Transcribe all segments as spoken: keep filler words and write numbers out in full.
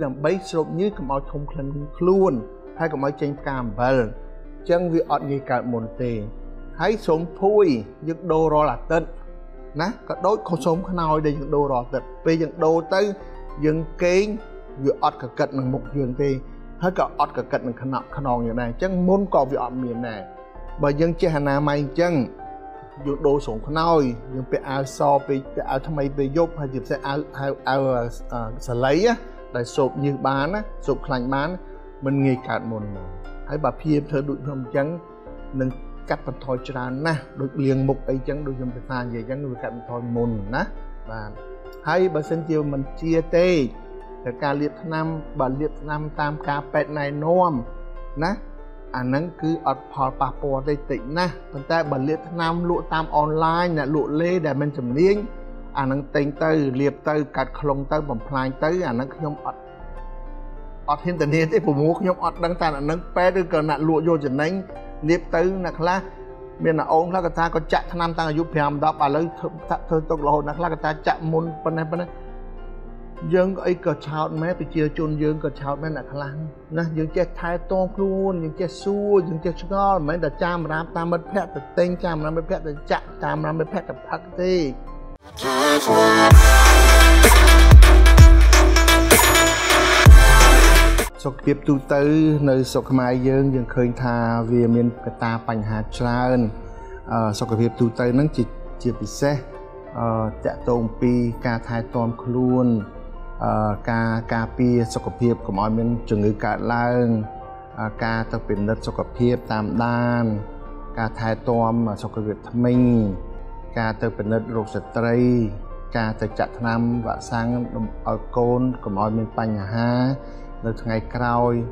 làm bấy sụp như cầm áo thùng khẩn luôn hay cầm áo chanh cam bèn chẳng vì ọt gì cả một tề hãy sống thui những đồ rò là tận ná cả đối không sống khăn nói đây những đồ rò tận về những đồ tới những cái vì ọt cả cận bằng một giường tề hay cả ọt cả cận bằng khăn nọ khăn nòng như này chẳng muốn có vì ọt miền này bởi dân che hà nam anh chẳng những đồ sống khăn nói những cái áo so về cái áo tham ấy về dốc hay dịp sẽ áo áo sờ lấy á đại sụp như bán á sụp lạnh bán mình nghề cả một hãy bà phim thơ đụi không chẳng nên cắt phần thoi cho na đụi liền mục ấy chẳng đụi không phải tàn về chẳng đụi cắt phần thoi mồn ná và hãy bà xin chiều mình chia tê cả ca liệt năm bà liệt năm tam ca pet này nôm ná anh nắng cứ ọt phò bà bò tây tịnh ná phần ta bà liệt năm lụa tam online nè lụa lê để mình chấm liêng anh nắng tính tới liệp tới cắt khổng tới bầm phai tới anh nắng không ọt ọt hiện tại thế phụ mẫu nhóm ọt đang tàn nắng pe đôi cờ nạn lụa vô chừng nấy liệp tứ nặc lá miền là ôn lá ta có chặt nam tăng ở giúp phèm đó bà lấy thơ tông lô nặc lá ta chặt môn bên này bên này dương ấy cờ chào mẹ bị chia chôn dương cờ chào mẹ nặc lá nè dương che thái to luôn dương che xua dương che ngon mấy đợt cha mà làm ta mất phép được tên cha mà làm mất phép được chặt cha mà làm mất phép được thắc thì sau khi tiếp tục tới nơi sau khi mai dương dương khơi thà về miền ta bành hà tràn sau khi tiếp tục tới nắng chỉ chỉ bị xe chạy tôm pi ca thái tôm luôn ca ca pi sau khi tiếp của mọi miền trường ngữ cả lang ca tập biển đất sau khi tiếp tam đan ca thái tôm sau khi việt minh ca tập biển đất rục sệt tây ca tập chặt nam và sang ở côn của mọi miền bành hà nơi ngày cày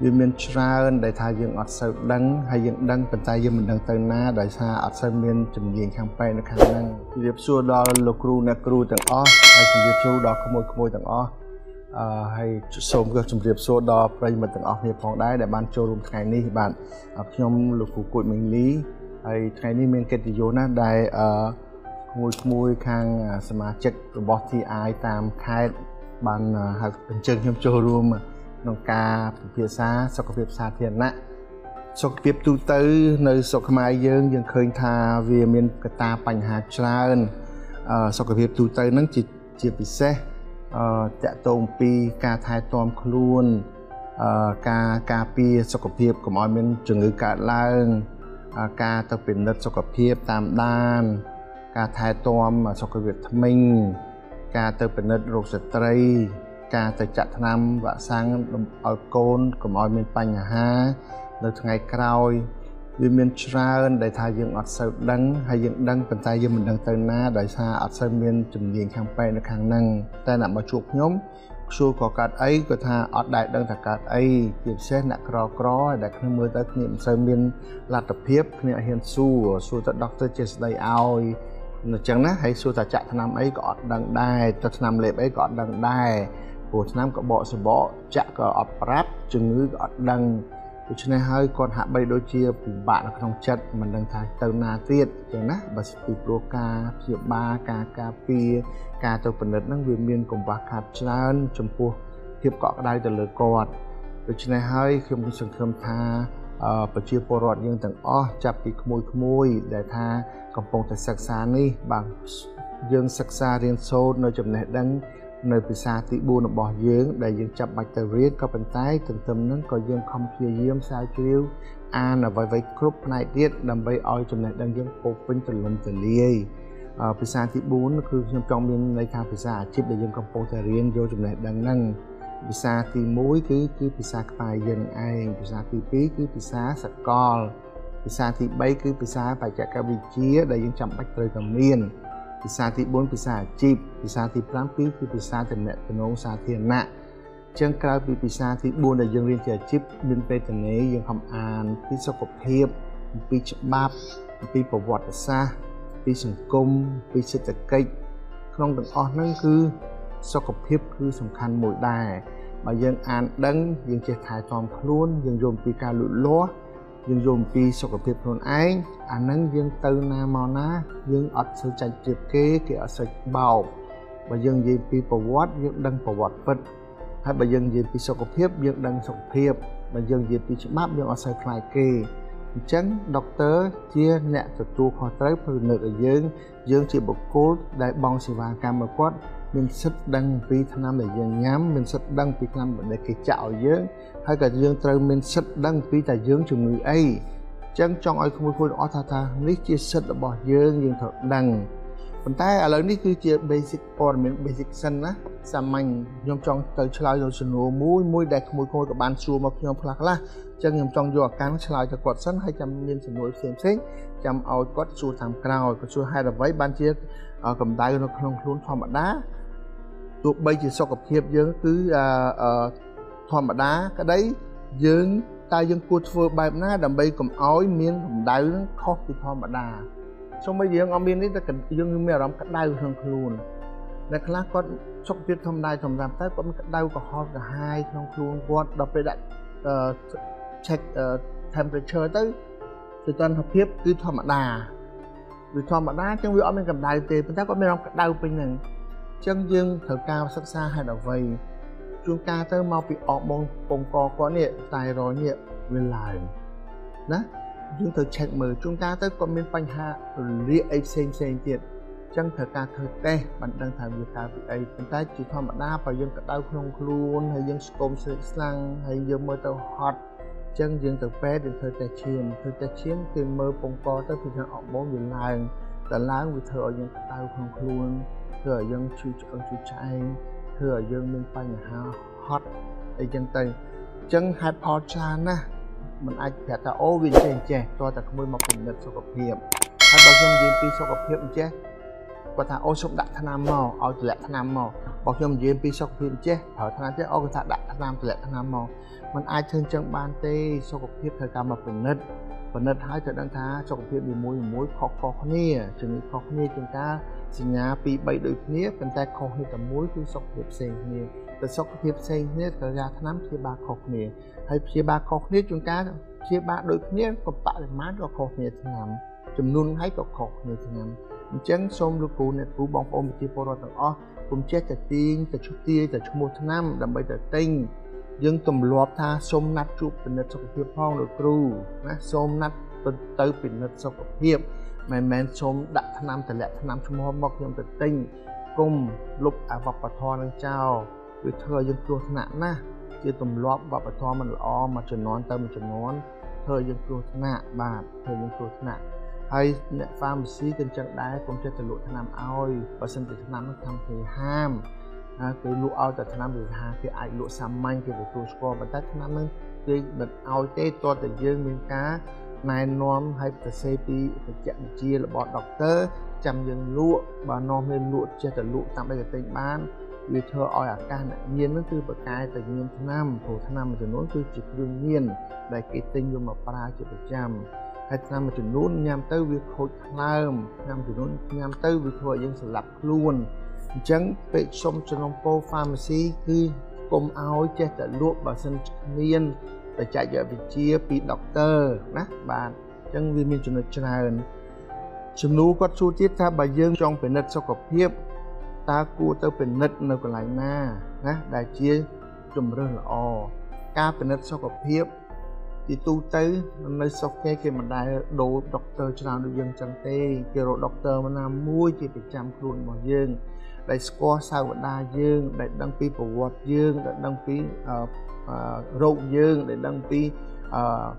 viên miền tràn đại thai dương ọt sâu đắng hay dương đắng phần tai dương mình đang tới na đại xa ọt sâu miền chìm diện khang pe nó khang năng điệp xua đó lô cru na cru tặng ó hay chìm điệp xua đó có môi có môi tặng ó hay xôm cơ chìm điệp xua đó bây mình tặng ó hiệp phòng đá để ban châu rung ngày ní bạn trong lô cru cụi mình lý hay ngày ní miền kết dụ na đại môi môi khang smartcheck robot ti ai tam khai bạn học bình trường trong showroom nông ca phía xa sau việc xa thiền nã sau việc tu tới nơi sau khi mai dương dương khơi thà về miền ta bành hà tràn sau việc tu tới nắng chỉ chỉ bị xe chạy tôm pi ca thái tôm luôn ca ca pi sau việc của mọi miền trường ngữ cả lang ca tập biển đất sau việc tam đan ca thái tôm sau việc minh ca từ bên đất ruột sệt tây ca từ chặt nam và sang ở côn của mọi miền bành hà nơi ngày cày viên miền tràn đại thai dương ọt sâu đắng hay dương đắng phần tai dương mình đang tới na đại xa ọt sâu miền chìm diện khang pe nó khang năng tai nạn mà chuột nhóm xua có cát ấy có tha ọt đại đang thà cát ấy kiểm xét nặng cò cò đại khi mưa tới niệm sâu miền là tập hiệp khi hiện xua xua tới doctor chase day out chẳng ná hay xua ta chạy năm ấy có đằng đài cho năm lệp ấy có đằng đài của năm có bỏ sờ bỏ chạy có ọp ráp chừng ngữ có đằng của chúng này hơi còn hạ bay đôi chia của bạn trong trận mình đang thái tàu na tiết chẳng ná và từ pro ca diệp ba ca ca pi ca tàu phần đất năng viên miên cùng ba hạt tràn trong cua tiếp cọ đây từ lửa cọt của chúng này hơi khi một sừng khom tha và chia po rọt nhưng tầng o chặt bị môi môi để tha còn phong tại sắc xa ní bằng dương sắc xa riêng sâu nơi chậm nét đắng nơi bị xa tị buồn nó bỏ dương để dương chậm bạch tờ riết có bàn tay từng tầm nó có dương không chia dương sao chiếu a là với với group này tiết đầm bay oi chậm nét đắng dương phô vinh từ lùm từ liê bị xa tị buồn nó cứ trong trong bên lấy tha bị xa chip để dương không phong tại riêng vô chậm nét đắng năng bị xa tị mũi cứ cứ bị xa phải dân ai bị xa tị phí cứ bị xa sạc col vì xa thì bay cứ vì xa phải chạy cao vị trí để dân chậm bách trời cầm miền vì xa thì bốn vì xa chịp vì xa thì tám phí cứ vì xa tình mẹ tình ông xa thiền nạ chân cao vì vì xa thì buồn để dân riêng chờ chịp dân phê tình ấy dân không an phí sau cục hiệp phí chậm bạp phí bảo vọt ở xa phí sừng cung phí sức tật kịch không được ổn nâng cư sau cục hiệp cứ sầm khăn mỗi đài mà dân an đấng dân chạy thái toàn luôn dân dồn phí ca lụi lúa dương dồn pi sau cái việc luôn ấy anh nắng dương tư na mò ná dương ọt sự chạy kịp kế kia ọt sự bảo và dương gì pi bảo vật dương đăng bảo vật vật ហើយ បើ យើង និយាយ ពី សុខភាព យើង ដឹង សុខភាព បើ យើង និយាយ ពី ច្បាប់ យើង អត់ សូវ ខ្លាច គេ អញ្ចឹង doctor ជា អ្នក ទទួល ខុសត្រូវ ផលិត ឲ្យ យើង យើង ជា បុគ្គល ដែល បង់ សេវា កម្ម របស់ គាត់ mình sắp đăng vì tham để dân nhám mình sắp đăng vì tham để cái chảo dớ hay cả dân trời mình sắp đăng vì tài dưỡng cho người ấy chẳng trong ai không có nói thật thật nếu chia sắp là bỏ dưỡng nhưng thật đăng còn ta ở lời nếu cứ chia basic or mình basic sân á xa mạnh nhóm trong tới cho lại rồi xin hồ mũi mũi đẹp mũi khôi của bạn xua mà nhóm lạc là chẳng nhóm trong dùa cán cho lại cho quạt sân hay chăm nên xin mũi xem xích chăm ôi quát xua thảm cao có xua hay là váy ban chia ở cầm tay nó không luôn thòm bạn đá tụi bây giờ so cập hiệp dân cứ thòm bà đá cái đấy dân ta dân cua thơ bài ná đầm bây cầm ói miếng cầm đáy nó khóc thì thòm bà đá xong bây giờ ông miếng đấy ta cần dân mẹ rõm cắt đáy hơn luôn đặc lá có sốc viết thòm đáy thòm ràm tái còn cắt đáy có hôn cả hai không luôn quạt đọc về đặt check temperature tới tụi toàn hợp hiệp cứ thòm bà đá vì thòm bà đá chẳng vì ông miếng cầm đáy thì ta có mẹ rõm cắt đáy bên này chân dương thở cao sắc xa hay là vầy chúng ta tới mau bị ọ bông bông co có nhẹ tài rồi nhẹ về lại đó dương thở chạy mở chúng ta tới con bên phanh hạ lia ấy xem xem tiện chân thở ca thở tê bạn đang thảo việc ta bị ấy chúng ta chỉ thon bạn đáp và dương cắt đau không luôn hay dương côm sang hay dương mơ tàu hot chân dương thở bé đến thở tê chiên thở tê chiên từ mơ bông co tới thì thằng ọ bông về lại đã lái người thở dương cắt đau không luôn thừa dân chú trọng chú chạy thừa dân mình phải nhà hot ấy chân tay chân hai po chan á mình ai phải ta ô viên chèn chè cho ta không mới mọc mình nhật sau cặp hiệp hai bao nhiêu viên pi sau cặp hiệp chứ và ta ô sống đại thanh nam màu ô từ lại thanh nam màu bao nhiêu viên pi sau cặp hiệp chứ thở thanh nam chứ ô ta đại thanh nam từ lại thanh nam màu mình ai thân chân ban tê sau cặp hiệp thời gian mọc mình nhật và nhật hai thời đang thá sau cặp hiệp bị mối mối khó khó nia chừng khó nia chúng ta sinh ra bị bậy đôi phía cần ta khóc như cả mối cứ sọc hiệp sen nè, từ sọc hiệp sen nè cả ra thắm chia ba khóc nè, hay chia ba khóc nè chúng ta chia ba đôi phía còn bạn thì mát có khóc nè thì nằm, chấm nôn hay có khóc nè thì nằm, chén xôm lúa cù nè cù bóng ôm chia poro tầng o, cùng chết từ tiên từ chút tia từ chút một năm đầm bây từ tinh, dân cầm lọp tha xôm nát chụp bình nát sọc hiệp phong lúa cù, nè xôm nát tới bình nát sọc hiệp mày men xôm đặt năm từ lẹ năm trong hôm bọc nhom từ tinh cùng lúc à vọc và thò đang trao với thơ dân cua nạn na chưa tùm lóp vọc và thò mình lo mà chuẩn nón tâm mà chuẩn nón thơ dân cua nạn bà thơ dân cua nạn hay nè pha một xí trên chân đá cùng chơi từ lụa năm ao và sân từ năm nó thăm thì ham cái lụa ao từ năm thì ham cái ai lụa xăm manh thì phải tua và tách năm nó cái đợt ao tê to từ dương miếng cá này nom hay từ xê pê phải chạm chia là bọn doctor chăm dân lụa bà nom lên lụa chia từ lụa tạm đây là tên ban vì thơ oi à ca nạn nhiên nó từ bậc cai từ nhiên tháng năm hồi tháng năm mà từ nốt từ chỉ đương nhiên đại cái tinh vô mà para chỉ được chăm hai tháng năm mà từ nốt nham tới việc hội tham nham từ nốt nham tới việc hội dân sự lập luôn chẳng bị xong cho nông po pharmacy cứ cùng áo chia từ lụa bà sinh niên để chạy giờ việc chia bị doctor nè bạn chân viên miền trung China chúng nô quát su tiết tha bà dương trong biển đất sau cọp hiệp ta cua tới biển đất nơi còn lại na nè đại chia trùm rơ là o ca biển đất sau cọp hiệp thì tu tới nơi sau khe kia mà đại đồ doctor China được dân chân tê kia rồi doctor mà nam muối chỉ phải chăm luôn mà dương đại score sao mà đa dương đại đăng ký bảo vật dương đại đăng ký râu dương để đăng ký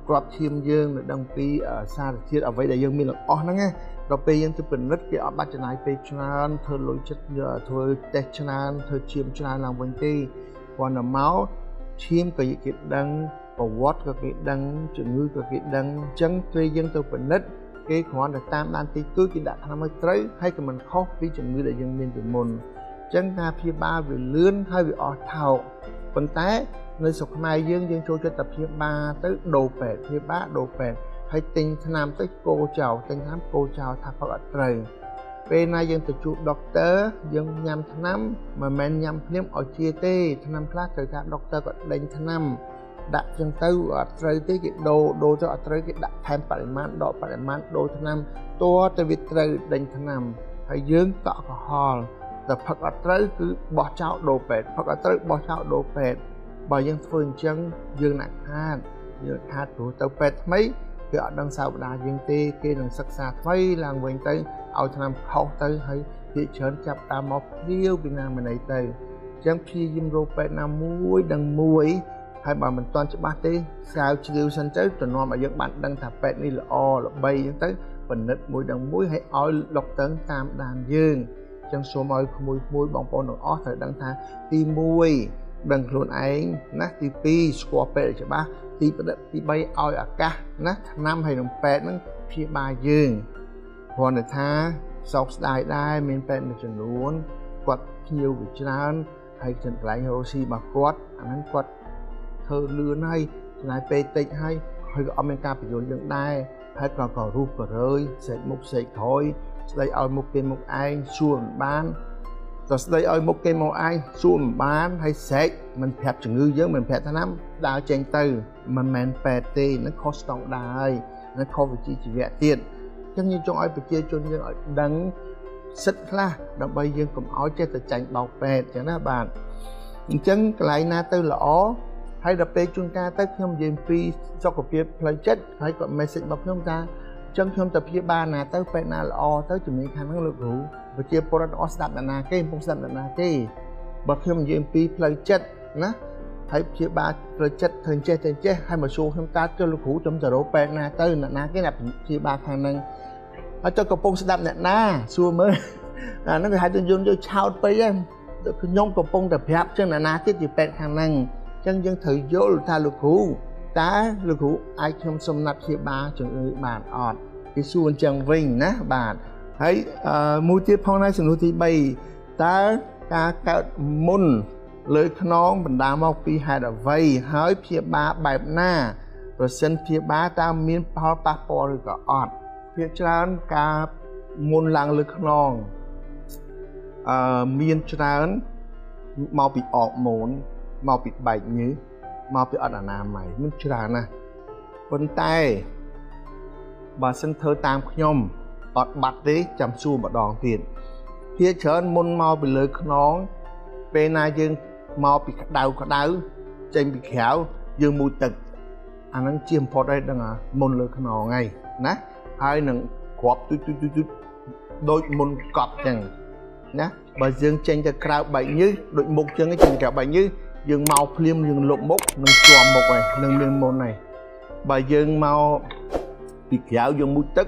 crop team dương để đăng ký xa thiết ở vậy để dương mình là o nó nghe rồi bây giờ tôi bình rất cái ba chân này bây chân thơ lối chất giờ thôi tết chân thơ chiêm chân làm vấn đề còn là máu chiêm cái cái đăng và what cái cái đăng chuyện ngư cái cái đăng chân tuy dân tôi bình rất cái khoản là tam đan tí cứ cái đã tham mới tới hay cái mình khóc với chuyện ngư để dân mình từ môn chân ta phía ba về lươn hay về o thảo vấn té nơi sọc này dương dương cho cho tập hiệp ba tới đồ phèn hiệp ba đồ phèn hay tinh nam tới cô chào tinh nam cô chào thà phật ở trời bên này dân từ chủ doctor dân nhâm năm mà men nhâm niệm ở chia tê năm khác thời gian doctor gọi đánh năm đặt dân tư ở trời tới cái đồ đồ cho ở trời cái đặt thêm phần mạn đỏ phần mạn đồ năm to tới việt trời đánh năm hay dương tọt hall แต่ phật អត់ត្រូវ គឺ បោះចោលដូរពេទ្យ phật អត់ត្រូវ បោះចោលដូរពេទ្យ បើ យើង ធ្វើ អញ្ចឹង យើង ណាក់ខាត យើង ខាតព្រោះទៅពេទ្យថ្មី គឺ អត់ដឹង សាវតា យើង ទេ គេ នឹង សិក្សា ថ្មី ឡើង វិញ ទៅ ឲ្យ ឆ្នាំ ខុស ទៅ ហើយ គេ ច្រើន ចាប់ តាម មក ព្រាវ ពី ណា ម្នៃ ទៅ អញ្ចឹង ព្យា យាម រក ពេទ្យ ណា មួយ ដឹង មួយ ហើយ បើ មិន ទាន់ ច្បាស់ ទេ ស្រាវ ជ្រាវ សិន ទៅ ទៅ នាំ ឲ្យ យើង បាន ដឹង ថា ពេទ្យ នេះ ល្អ ល្បី អញ្ចឹង ទៅ បណ្ឌិត មួយ ដឹង មួយ ហើយ ឲ្យ លោក តឹង តាម ដាន យើង chăng số mối mối mối bóng bóng nó ót phải đăng thà ti môi đăng luôn ấy nát ti pi score pet cho bác ti bắt ti bay oi à ca nát năm hay đồng pet nó phi ba dương còn để thà sọc đại đại mình pet mình chừng luôn quật nhiều bị chán hay chừng lại hồ si mà quật anh ấy quật thơ lươn hay lại pet tịnh hay hay ở bên cạnh bị dồn dần đại hay còn còn rúp còn rơi sệt mục sệt thôi đây ơi một cái một ai xuồng bán rồi đây ơi một cái một ai xuồng bán hay sẹt mình phẹt chừng ngư dớ mình phẹt tháng năm đào chèn từ mình men phẹt tê nó khó sòng đài nó khó vị trí chỉ vẽ tiền chắc như trong ai bị chia cho nên ở đắng xích la đằng bây giờ cũng ói chơi từ chành bọc phẹt cho nó bạn chân lại na tư là ó hay đập pe chuông ca tới không dèm phi sau cuộc kia play chết hay còn message bọc không ta chân không tập kia ba nà tới phải nà lo tới chuẩn bị khả năng lực hữu và chia porat os đặt nà cái không đặt nà cái bật không dèm phi play chết nè thấy chia ba play chết thành chết thành chết hay mà xu không ta cho lực hữu trong giờ đó phải nà tới nà cái nạp chia ba khả năng ở cho cặp phong đặt nà xua mới à nó người hai tên dùng cho chào bây em nhóm cặp phong tập hiệp chân nà tiếp thì phải khả năng chân dân thử vô tha lực hữu ta lực hữu ai không xâm nạp chia ba chừng bàn ọt cái xuân trần vinh nè bạn thấy mùi tiết phong này sừng thì bay ta ta cạo môn lưỡi nón mình đá mọc pi hai đã vây hái chia ba bảy na rồi sân chia ba ta miên pao pa po rồi cả ọt phía trên cả môn làng lưỡi nón miên trên màu bị ọt mồn màu bị bảy nhỉ màu bị ẩn là mày muốn chưa là nè vân tay bà sân thơ tam nhom ọt bạt đấy chầm xu mà đòn tiền phía trên môn màu bị lưỡi nón bên này dương màu bị đau cả đau trên bị khéo dương mùi tật anh ăn chiêm phò đây đang à môn lưỡi nón ngay nè hai nằng quặp tui tui tui tui đôi môn cọp chẳng nè bà dương trên cho cào bảy như đội mục chân cái chân cào bảy như dương màu phim dương lộn mốc nâng tròn một này nâng lên môn này bà dương màu bị kéo dương mũi tức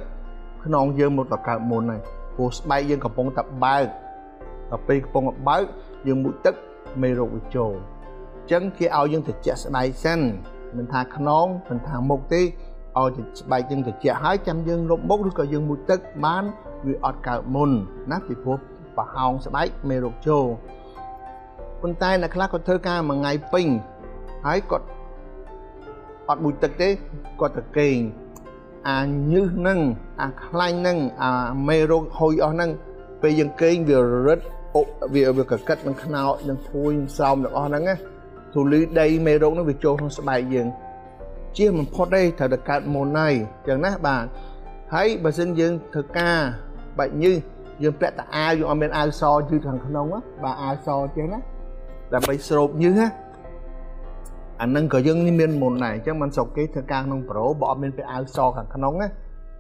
non dương một là cả môn này cô bay dương cặp bóng tập ba tập pi cặp bóng tập ba dương mũi tức mê rụi trồ chân khi ao dương thịt chả bay xanh mình thà non mình thà một tí ao thịt bay chân thịt chả hai trăm dương lộn mốc rồi cả dương mũi tức bán người ọt cả môn nát thì phố và hòn sẽ bay mê rụi trồ con tay là khác có thơ ca mà ngày pin hái cọt cọt bụi tật đấy cọt tật kề à như nâng à khai nâng à mê rô hồi ở nâng về dân kênh việc rất ộ việc việc cất bằng khăn áo dân thôi xong được ở nâng á thủ lý đây mê rô nó việc trâu không sẽ bài dừng chia mình phốt đây thở được cạn môn này chẳng nát bạn thấy bà sinh dân thơ ca bệnh như dân vẽ tại ai dùng ở bên ai so như thằng khăn ông á bà ai so chứ nát là bây sộp như thế anh nâng cờ dân như miền môn này chắc mình sọc cái thơ ca nông pro bỏ bên phải áo so cả nông á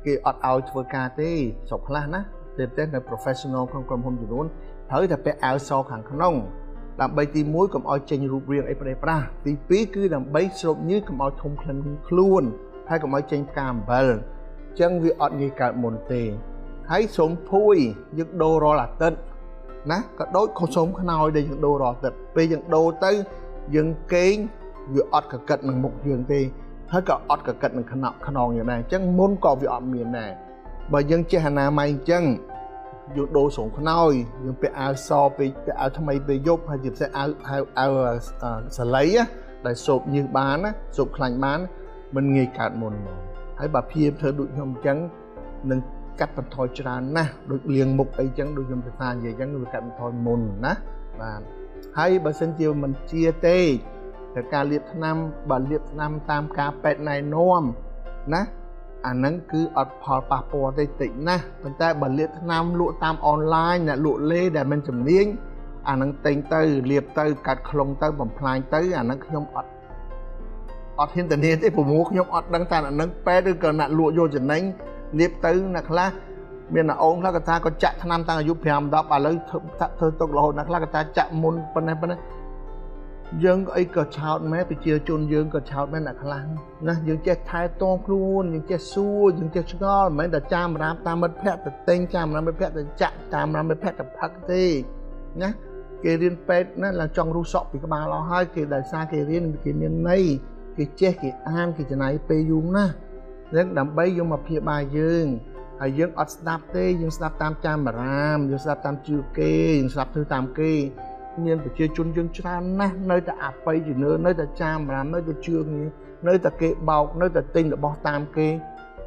cái ọt áo thơ ca thế sọc là ná tên tên là professional không còn không gì luôn thấy là phải áo so cả nông làm bây tí muối cầm áo chanh rụp riêng ấy phải ra tí phí cứ làm bây sộp như cầm áo thông khăn luôn hay cầm áo chanh cam bờ chân vì ọt như cả môn tề thấy sống phui giấc đô ro là tên nè có đối con sống cái nào đây dân đô rồi tật bây dân đô tới dân kiến vừa ọt cả cật bằng một giường thì hết cả ọt cả cật bằng khăn nọ khăn nòng như này chẳng muốn có việc ọt miền này bà dân chơi Hà Mai chân vừa đô sống cái nào dân phải áo so phải áo tham mày phải giúp hay dịp sẽ áo áo áo xả lấy á đại sụp như bán á sụp lạnh bán mình nghề cạn mồn thấy bà phim thơ đuổi không chẳng nên cắt phần thoi tràn nè được liền mục ấy chẳng được dùng thời gian về chẳng được cắt phần thoi mồn nè và hay bà sinh chiều mình chia tê thời ca liệt năm bà liệt năm tam ca pet này nôm nè anh nắng cứ ở phò bà bò đây tỉnh na, mình ta bật liệt nam lụa tam online nè lụa lê để mình chấm niên, anh nắng tỉnh tới liệp tới cắt khung tới bầm phai tới anh nắng nhom ọt ọt hiện tình hiện thế phù muối nhom ọt đang ta anh nắng pé đôi cờ nạn lụa vô chừng nấy liệp tới nè khla, miền là ông khla ta có chặt nam ta ở giúp phèm đó bà lấy thơ tộc lô nè khla ta chặt môn bên này bên này, dân ấy cờ chào mẹ bị chia chôn dân cờ chào mẹ nè khla, nè dân che thái to luôn, dân che xua, dân che ngon, mấy đợt cha mà làm ta mất phép từ tên cha mà làm mất phép từ chặt cha mà làm mất phép từ phật thì, nhá. Kể riêng pet nó là trong rú sọp thì các bà lo hai kể đại xa kể riêng kể miền này kể che kể an kể chỗ này pe dùng na nên đầm bay dùng mà phía bài dương ở dương ở snap tê dương snap tam trăm mà ram dương snap tam chiu kê dương snap thứ tam kê miền phải chơi chun dương chan na nơi ta áp bay gì nữa nơi ta trăm mà ram nơi ta chiu nơi ta kê bọc nơi ta tinh là bọc tam kê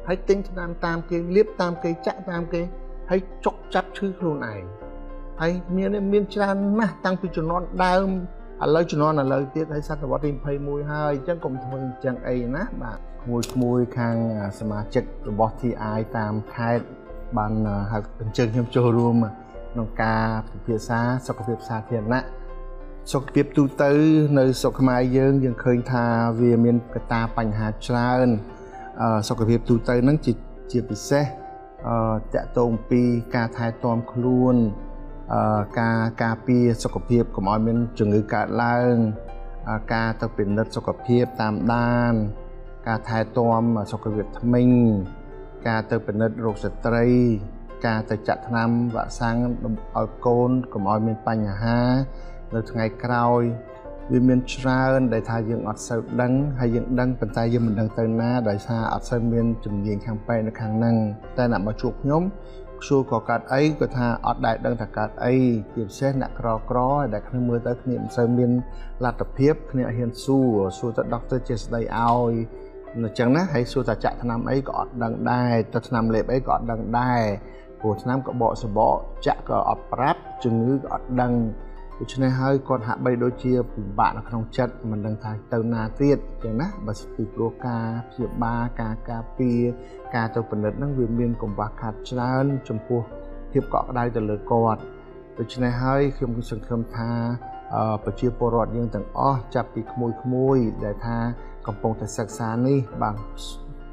hãy tinh tam tam kê liếp tam kê chạm tam kê hãy chọc chặt thứ luôn này hay miền miền tràn mà tăng phi chồn non đau à lời chồn non là lời tiết hay sát vào tim phây mùi hơi chẳng cùng thôi chẳng ấy nát mà mùi mùi khang xem mà chật bọt thì ai tam khai bàn hạt trường nhôm châu luôn mà nông ca phía xa sau cái việc xa thiện nè sau cái việc tu tư nơi sau cái mai dương dương khơi tha về miền cái ta bành hạt tràn sau cái việc tu tư nắng chỉ chỉ bị xe chạy tôm pi ca thái tôm luôn ca ca pi sốc phép của mọi miền trường ngữ cả lang ca tập biển đất sốc phép tam đan ca thái toam sốc việt minh ca tập biển đất rục sệt tây ca tập chặt nam và sang ở côn của mọi miền pành ha rồi ngày cày miền tràn đại thái dương ở sâu đắng hay dương đắng bên tai dương mình đang tây na đại xa ở sâu miền trường diện khang pe nó khang năng tai nạn mà chuột nhóm xua có cát ấy có tha ở đại đang thà cát ấy kiểm xét nặng cò cò đại khăn mưa tới niệm sơ miên là tập hiệp niệm hiền xua xua tận doctor chase day out chẳng nát hay xua tà chặt nam ấy có đằng đai tật nam lệ ấy có đằng đai của nam có bỏ sờ bỏ chặt có ọp ráp chừng ngữ có đằng cho nên hơi còn hạ bay đôi chia cùng bạn ở trong trận mình đang thay tàu na tiệt chẳng nát và từ pro ca phía ba ca ca pi ca tàu phần đất năng viên miên cùng bạc hạt tràn trong cua hiệp cọ đây từ lời cọt cho nên hơi khi một sừng khom tha và chia pro rọt nhưng tầng o chặt bị môi môi để tha cầm bông thật sắc xa ni bằng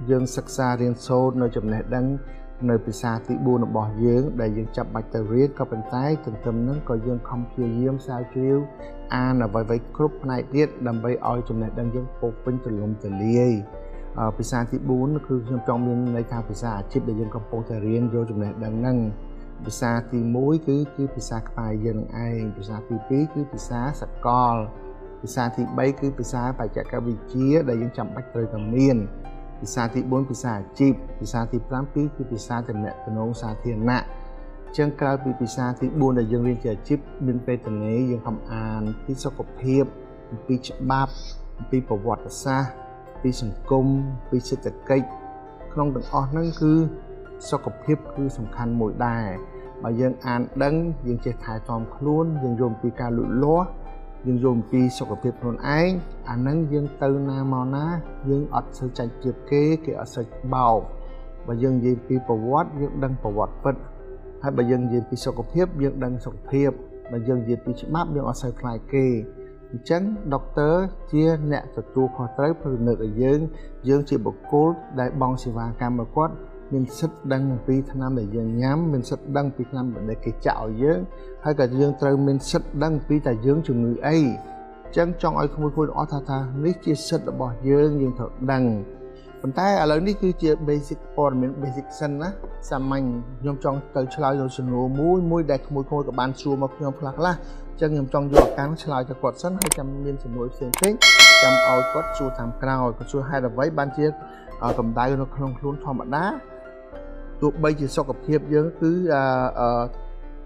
dương sắc xa riêng sâu nơi chấm nét đắng nơi bị xa tị buồn bỏ dưỡng đại dương chậm bạch tờ riết có bên tay từng tầm nó có dương không chia dương sao chiêu a là với với group này tiết đầm bay oi trong này đang dương phục bên từ lùm từ lia bị xa tị buồn cứ trong bên này thao bị xa chip đại dương không phục tờ riêng vô trong này đang năng bị xa tị mũi cứ cứ bị xa phải dương ai bị xa tị phí cứ bị xa sạc col bị xa tị bay cứ bị xa phải chạy cao vị chia đại dương chậm bạch tờ tầm miên Pí xa thì bốn pí xa chip, pí xa thì tám pí cứ pí xa từ nẹt từ nông xa thiên nạ. Chẳng cả pí pí xa thì bốn là dân liên chợ chip bên pe từ nấy dân không an pí sau cột hiệp, pí bắp, pí bảo vọt xa, pí sừng cung, pí sợi tơ cây. Không đừng o nâng cứ sau cột hiệp cứ sầm khăn mũi đài mà dân an đắng dân chơi thái tòm luôn dân dùng pí ca lụi lúa. Dương dùng phi sọc ở phép luôn ấy anh nắng dương tư na mò ná dương ọt sơ chạy chịp kế kìa ọt sơ bào và dương dịp phi bảo vọt dương đăng bảo vọt vật hay bà dương dịp phi sọc ở phép dương đăng sọc phép và dương dịp phi map dương ọt sơ khai kì chẳng đọc tớ chia nẹ thật chua khó tới bởi nực ở dương dương chỉ bậc cốt đại bong xì vàng cam bà quát mình sắp đăng phi thân nam để dương nhám mình sắp đăng phi thân nam để kì chạo dương hay cả dương trời mình sắp đăng phi tại dương trường người ấy chẳng trong ai không vui đó tha tha nếu chia sắp đã bỏ dương dương thật đăng còn tay ở lời này cứ chia basic form mình basic sân á xà mạnh nhóm trong tới chơi rồi sườn lúa mũi mũi đẹp mũi khôi các bạn xua mà nhóm lạc la chẳng nhóm trong giọt cán chơi cho quạt sân hay trăm miên sườn mũi sườn tít trăm ao quạt xua thảm cào còn xua hai là váy ban chia ở cầm tay nó không luôn thò mặt đá tụi bây giờ so cặp hiệp dương cứ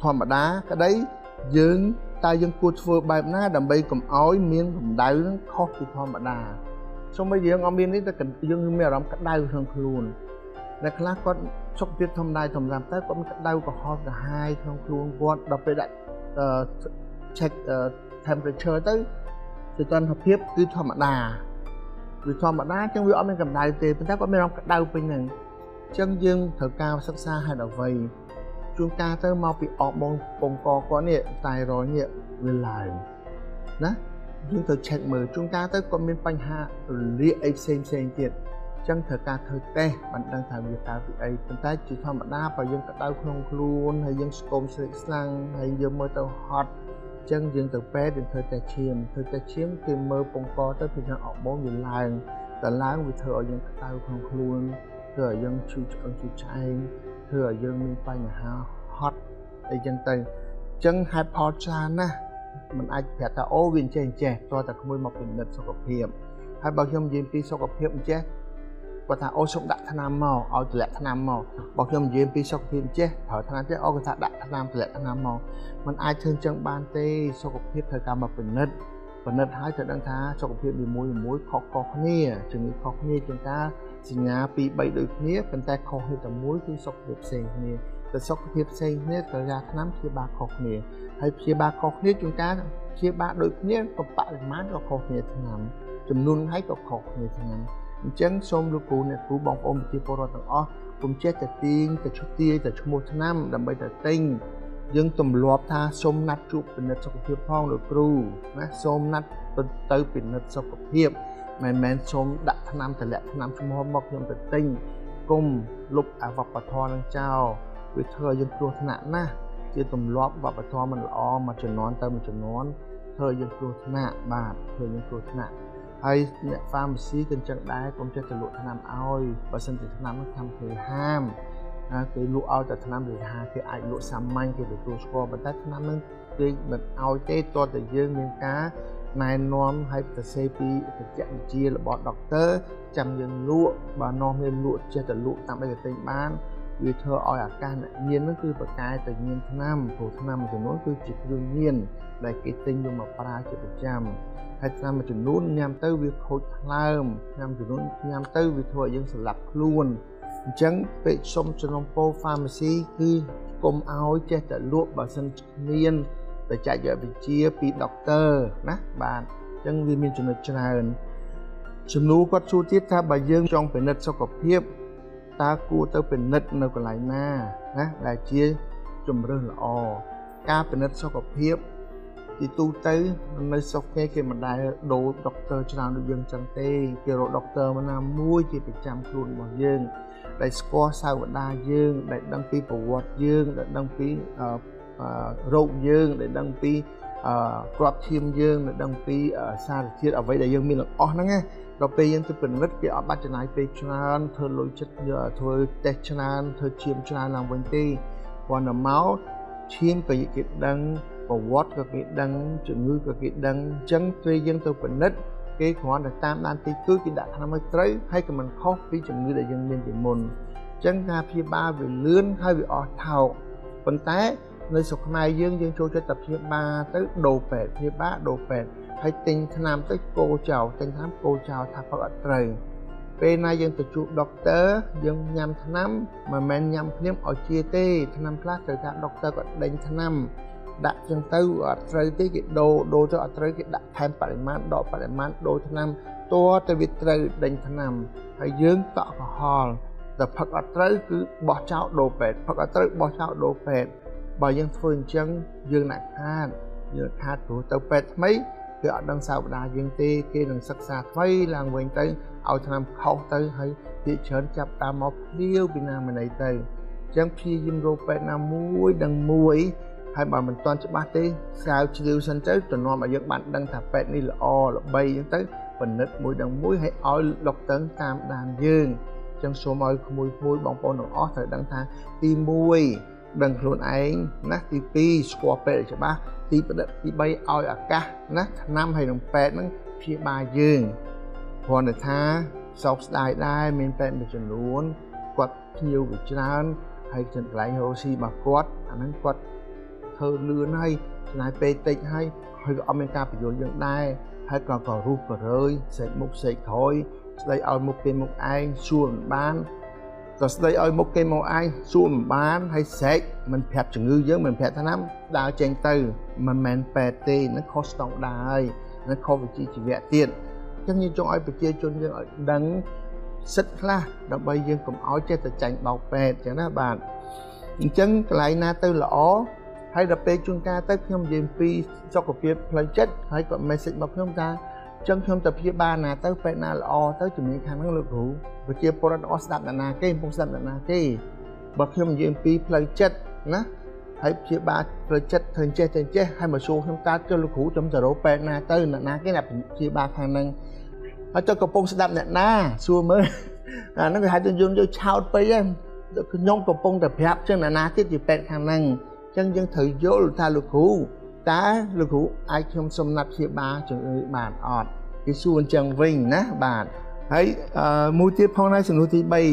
thòm mặt đá cái đấy dương ta dương cua vừa bài na đầm bay cầm ói miếng cầm đáy nó khó thì thòm mặt đá xong bây giờ ông miếng đấy ta cần dương mèo làm cắt đáy thường luôn đặc lá con so cặp hiệp thòm đáy thòm làm tới con cắt đáy có ho cả hai thường luôn con đập về đại check temperature tới từ toàn cặp hiệp cứ thòm mặt đá từ thòm mặt đá trong việc ông miếng cầm đáy thì chúng ta có miếng làm cắt đáy bên này ចឹងយើងត្រូវការសិក្សាហេតុអ្វីជួនកាលទៅមកពីអបងបងកគាត់នេះតែរយនេះវាឡើងណាយើងត្រូវ check មើលជួនកាលទៅគាត់មានបញ្ហារលាកអីផ្សេងផ្សេងទៀតចឹងត្រូវការធ្វើតេស្តបណ្ដឹងថាវាតើពីអីប៉ុន្តែជាធម្មតាបើយើងទៅដៅក្នុងខ្លួនហើយយើងស្គមស្លេកស្លាំងហើយយើងមើលទៅហត់ចឹងយើងទៅពេទ្យយើងធ្វើតេស្តឈាមធ្វើតេស្តឈាមគេមើលបងកទៅពីថាអបងវាឡើងតែឡើងវាធ្វើឲ្យយើងទៅដៅក្នុងខ្លួនធ្វើឲ្យយើងឈឺឆ្អឹងឈឺឆ្អែងធ្វើឲ្យយើងមានបញ្ហាហត់អីចឹងទៅចឹងហេតុផលច្រើនណាស់មិនអាចប្រាប់ថាអូវាអញ្ចេះអញ្ចេះតើតែក្មួយមកពិនិត្យសុខភាពហើយបើខ្ញុំនិយាយពីសុខភាពអញ្ចេះគាត់ថាអូសុំដាក់ថ្នាំមកឲ្យទម្លាក់ថ្នាំមកបើខ្ញុំនិយាយពីសុខភាពអញ្ចេះប្រើថ្នាំចេះអូគាត់ថាដាក់ថ្នាំទម្លាក់ថ្នាំមកមិនអាចធ្វើអញ្ចឹងបានទេសុខភាពត្រូវការមកពិនិត្យពិនិត្យហើយទៅដឹងថាសុខភាពនីមួយៗខុសៗគ្នាជំងឺខុសគ្នាជាងតាសញ្ញាពីរបីដូចគ្នាប៉ុន្តែខុសគ្នាតែមួយគឺសុខភាពផ្សេងគ្នាតែសុខភាពផ្សេងគ្នាត្រូវការឆ្នាំព្យាបាលខុសគ្នាហើយព្យាបាលខុសគ្នាជួនកាលព្យាបាលដូចគ្នាក៏បរិមាណក៏ខុសគ្នាឆ្នាំចំនួនហើយក៏ខុសគ្នាឆ្នាំអញ្ចឹងសូមលោកគ្រូអ្នកគ្រូបងប្អូនប្រជាពលរដ្ឋទាំងអស់កុំចេះតែទាញតែឈប់ទាយតែឈ្មោះឆ្នាំដើម្បីតែទិញយើងទម្លាប់ថាសូមណាត់ជួបពិនិត្យសុខភាពផងលោកគ្រូណាសូមណាត់ទៅពិនិត្យសុខភាពមិនមែនសូមដាក់ថ្នាំទម្លាក់ថ្នាំឈ្មោះមកខ្ញុំទៅទិញគុំលុបអវបធរនឹងចោលវាធ្វើយើងគ្រោះថ្នាក់ណាស់ជាទម្លាប់វប្បធម៌មិនល្អមួយចំនួនទៅមួយចំនួនធ្វើយើងគ្រោះថ្នាក់បាទធ្វើយើងគ្រោះថ្នាក់ហើយអ្នកហ្វាម៉ាស៊ីក៏អញ្ចឹងដែរខ្ញុំចេះទៅលក់ថ្នាំឲ្យបើសិនជាថ្នាំនោះខ្ញុំធ្វើហាមណាគេលក់ឲ្យតែថ្នាំលេខហាគេអាចលក់សាមញ្ញគេទទួលស្គាល់ប៉ុន្តែថ្នាំនឹងគេមិនឲ្យទេតើតែយើងមានការណែនាំឲ្យទៅសេពីបច្ចេកវិទ្យារបស់ដុកទ័រចាំយើងលក់បើនាំឲ្យលក់ចេះតែលក់តាមអីផ្សេងបានវាធ្វើឲ្យអាកាសអ្នកញៀនហ្នឹងគឺប្រកែតែញៀនឆ្នាំព្រោះឆ្នាំមួយចំនួនគឺជាគ្រឿងញៀនដែលគេទិញយកមកប្រើជាប្រចាំហើយឆ្នាំមួយចំនួនញ៉ាំទៅវាខូចថ្លើមឆ្នាំចំនួនញ៉ាំទៅវាធ្វើឲ្យយើងសម្លាប់ខ្លួនអញ្ចឹងពេទ្យសុំជំនុំពោហ្វាម៉ាស៊ីគឺកុំឲ្យចេះតែលក់បើសិនមានបច្ចេកវិទ្យាពីដុកទ័រណាបាទអញ្ចឹងវាមានចំណុចច្រើនជំនួសគាត់សួរទៀតថាបើយើងចង់ពិនិត្យសុខភាពតើគួរទៅពិនិត្យនៅកន្លែងណាណាដែលជាជំរឿនល្អការពិនិត្យសុខភាពទីទូទៅនៅសុខភាពគេមិនដែលដូរដុកទ័រច្រើនដូចយើងចឹងទេគេរកដុកទ័រណាមួយជាប្រចាំខ្លួនរបស់យើងដែលស្គាល់សាវតាយើងដែលដឹងពីប្រវត្តិយើងដែលដឹងពីរោគយើងដែលដឹងពីគ្រាប់ឈាមយើងដែលដឹងពីសារធាតុអ្វីដែលយើងមានទាំងអស់ហ្នឹងណាដល់ពេលយើងទៅពិនិត្យគេអត់បាច់ចំណាយពេលច្រើនធ្វើលុយចិត្តធ្វើតេស្តច្រើនធ្វើឈាមច្រើនឡើងវិញទេព្រោះដល់មកឈាមក៏គេដឹងប្រវត្តិក៏គេដឹងជំងឺក៏គេដឹងអញ្ចឹងពេលយើងទៅពិនិត្យគេគ្រាន់តែតាមដានតិចគឺគេដាក់ឆ្នាំឲ្យត្រូវហើយក៏មិនខុសពីជំងឺដែលយើងមានពីមុនអញ្ចឹងការព្យាបាលវាលឿនហើយវាអស់ថោកប៉ុន្តែនៅស្រុកខ្មែរយើងយើងចូលចិត្តតែព្យាបាលទៅដូរពេទ្យព្យាបាលដូរពេទ្យហើយទិញថ្នាំទៅកោចោលទិញថ្នាំកោចោលថាបើអត់ត្រូវពេលណាយើងទៅជួបដុកទ័រយើងញ៉ាំថ្នាំមិនមែនញ៉ាំភ្លាមឲ្យជាទេថ្នាំខ្លះត្រូវការដុកទ័រគាត់ដេញថ្នាំដាក់ចឹងទៅអត់ត្រូវទេគេដូរដូរទៅអត់ត្រូវគេដាក់ថែមបរិមាណដកបរិមាណដូរថ្នាំតើទៅវាត្រូវដេញថ្នាំហើយយើងតក់កំហល់តែផឹកអត់ត្រូវគឺបោះចោលដូរពេទ្យផឹកអត់ត្រូវបោះចោលដូរពេទ្យបើយើងធ្វើអញ្ចឹងយើងណាក់ខាតយើងខាតព្រោះទៅពេទ្យថ្មីគឺអត់ដឹងសាវតាយើងទេគេនឹងសិក្សាថ្មីឡើងវិញទៅឲ្យឆ្នាំខុសទៅហើយទីច្រើនចាប់តាមមកភ្លាវពីណាម្នាក់ទៅអញ្ចឹងព្យាយាមរកពេទ្យណាមួយដឹងមួយហើយបើមិនទាន់ច្បាស់ទេស្រាវជ្រាវសិនទៅទៅនាំឲ្យយើងបានដឹងថាពេទ្យនេះល្អល្បីអញ្ចឹងទៅពិនិត្យមួយដឹងមួយហើយឲ្យលោកតឹងតាមដានយើងអញ្ចឹងសូមឲ្យក្មួយៗបងប្អូនទាំងអស់ត្រូវដឹងថាទីមួយដឹងខ្លួនឯងណាទីពីរស្គាល់ពេទ្យច្បាស់ទីទីបីឲ្យឱកាសណាឆ្នាំហើយនឹងពេទ្យហ្នឹងព្យាបាលយើងព្រោះតែថាសោកស្ដាយដែរមានពេទ្យមួយចំនួនគាត់ភ្ញៀវវាច្រើនហើយចំកន្លែងរកស៊ីរបស់គាត់អាហ្នឹងគាត់ធ្វើលឿនហើយចំណាយពេលតិចហើយហើយក៏អត់មានការបញ្យល់យើងដែរហើយក៏ក៏រូបក៏រើយសេកមុខសេកក្រោយស្ដីឲ្យមុខគេមុខឯងសួរមិនបានក៏ស្ដីឲ្យមុខគេមកឯងសួរមិនបានហើយសែកមិនប្រាប់ជំងឺយើងមិនប្រាប់ថ្នាំដើរចេញទៅមិនមែនពេទ្យទេនឹងខុសស្តង់ដារហើយនឹងខុសវិជ្ជាជីវៈទៀតអញ្ចឹងខ្ញុំចង់ឲ្យប្រជាជនយើងឲ្យដឹង សិទ្ធខ្លះដើម្បីយើងកុំឲ្យចេះតែចាញ់បោកបែបចឹងណាបាទអញ្ចឹងកន្លែងណាទៅល្អហើយដល់ពេលជួនកាលទៅខ្ញុំនិយាយពីសុខភាពផ្លូវចិត្តហើយគាត់ message មកខ្ញុំថាចឹងខ្ញុំទៅព្យាបាលណាទៅពេទ្យណាល្អទៅជំនាញខាងហ្នឹងលោកគ្រូប្រជាពលរដ្ឋអស់ស្ដាប់ណាគេមិនស្ដាប់ណាទេបើខ្ញុំនិយាយពីផ្លូវចិត្តណាហើយព្យាបាលផ្លូវចិត្តធ្វើចេះចេះចេះហើយមកសួរខ្ញុំកើតចូលលោកគ្រូខ្ញុំទៅរកពេទ្យណាទៅអ្នកណាគេណាព្យាបាលខាងហ្នឹងហើយទៅកំពុងស្ដាប់អ្នកណាសួរមើលអាហ្នឹងគេហៅទៅយន់យកឆោតពេកហ្នឹងខ្ញុំកំពុងតែប្រាប់ចឹងអ្នកណាទៀតជាពេទ្យខាងហ្នឹងចឹងយើងត្រូវយល់ថាលោកគ្រូតើលោកគ្រូអាចខ្ញុំសំណាក់ព្យាបាលជំងឺបានអត់គេសួរអញ្ចឹងវិញណាបាទហើយមួយទៀតផងដែរសំណួរទីបី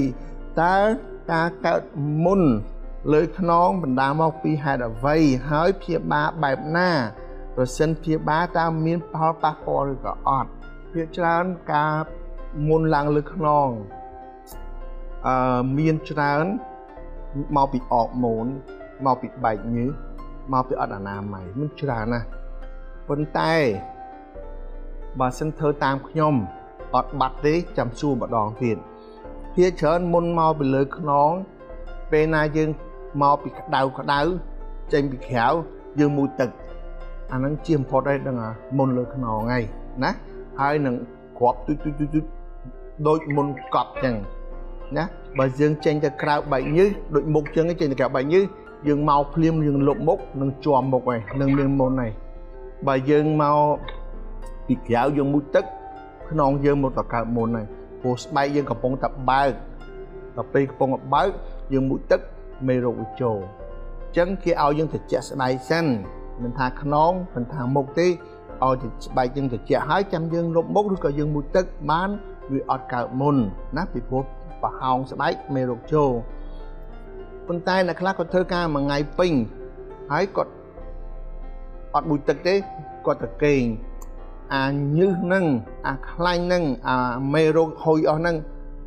តើការកើតមុនលើខ្នងបណ្ដាលមកពីហេតុអ្វីហើយព្យាបាលបែបណាប្រសិនព្យាបាលតើមានផលប៉ះពាល់ឬក៏អត់ភាគច្រើនការមុនឡើងលើខ្នងអឺមានច្រើនមកពីអរម៉ូនមកពីបែកញើសមកពីអត់អនាម័យមិនច្រើនណាប៉ុន្តែបើសិនធ្វើតាមខ្ញុំអត់បាត់ទេចាំសួរម្ដងទៀតភាគច្រើនមុនមកពីលើខ្នងពេលណាយើងមកពីក្តៅក្តៅចេញពីក្រៅយើងមួយទឹកអាហ្នឹងជាបំផុតហើយដឹងហ៎មុនលើខ្នងហើយណាហើយនឹងគ្រាប់ទុយទុយទុយដូចមុនកប់ចឹងណាបើយើងចេញទៅក្រៅបែកញើសដូចមុខចឹងចេញទៅក្រៅបែកញើសយើងមកភ្លាមយើងលុបមុខនឹងជាប់មុខហើយនឹងមានមុនហើយបើយើងមកពីក្រៅយើងមុជទឹកខ្នងយើងមកតកើតមុនហើយព្រោះស្បែកយើងកំពុងតែបើកដល់ពេលកំពុងតែបើកយើងមុជទឹកមេរោគវាចូលអញ្ចឹងគេឲ្យយើងត្រជាក់ស្បែកសិនមិនថាខ្នងមិនថាមុខទេឲ្យស្បែកយើងត្រជាក់ហើយចាំយើងលុបមុខឬក៏យើងមុជទឹកបានវាអត់កើតមុនណាពីព្រោះប្រហោងស្បែកមេរោគចូលប៉ុន្តែអ្នកខ្លះគាត់ធ្វើការមួយថ្ងៃពេញហើយគាត់អត់មួយទឹកទេគាត់តែកេងអាញឹសនឹងអាខ្លាញ់នឹងអាមេរោគហុយអស់ហ្នឹង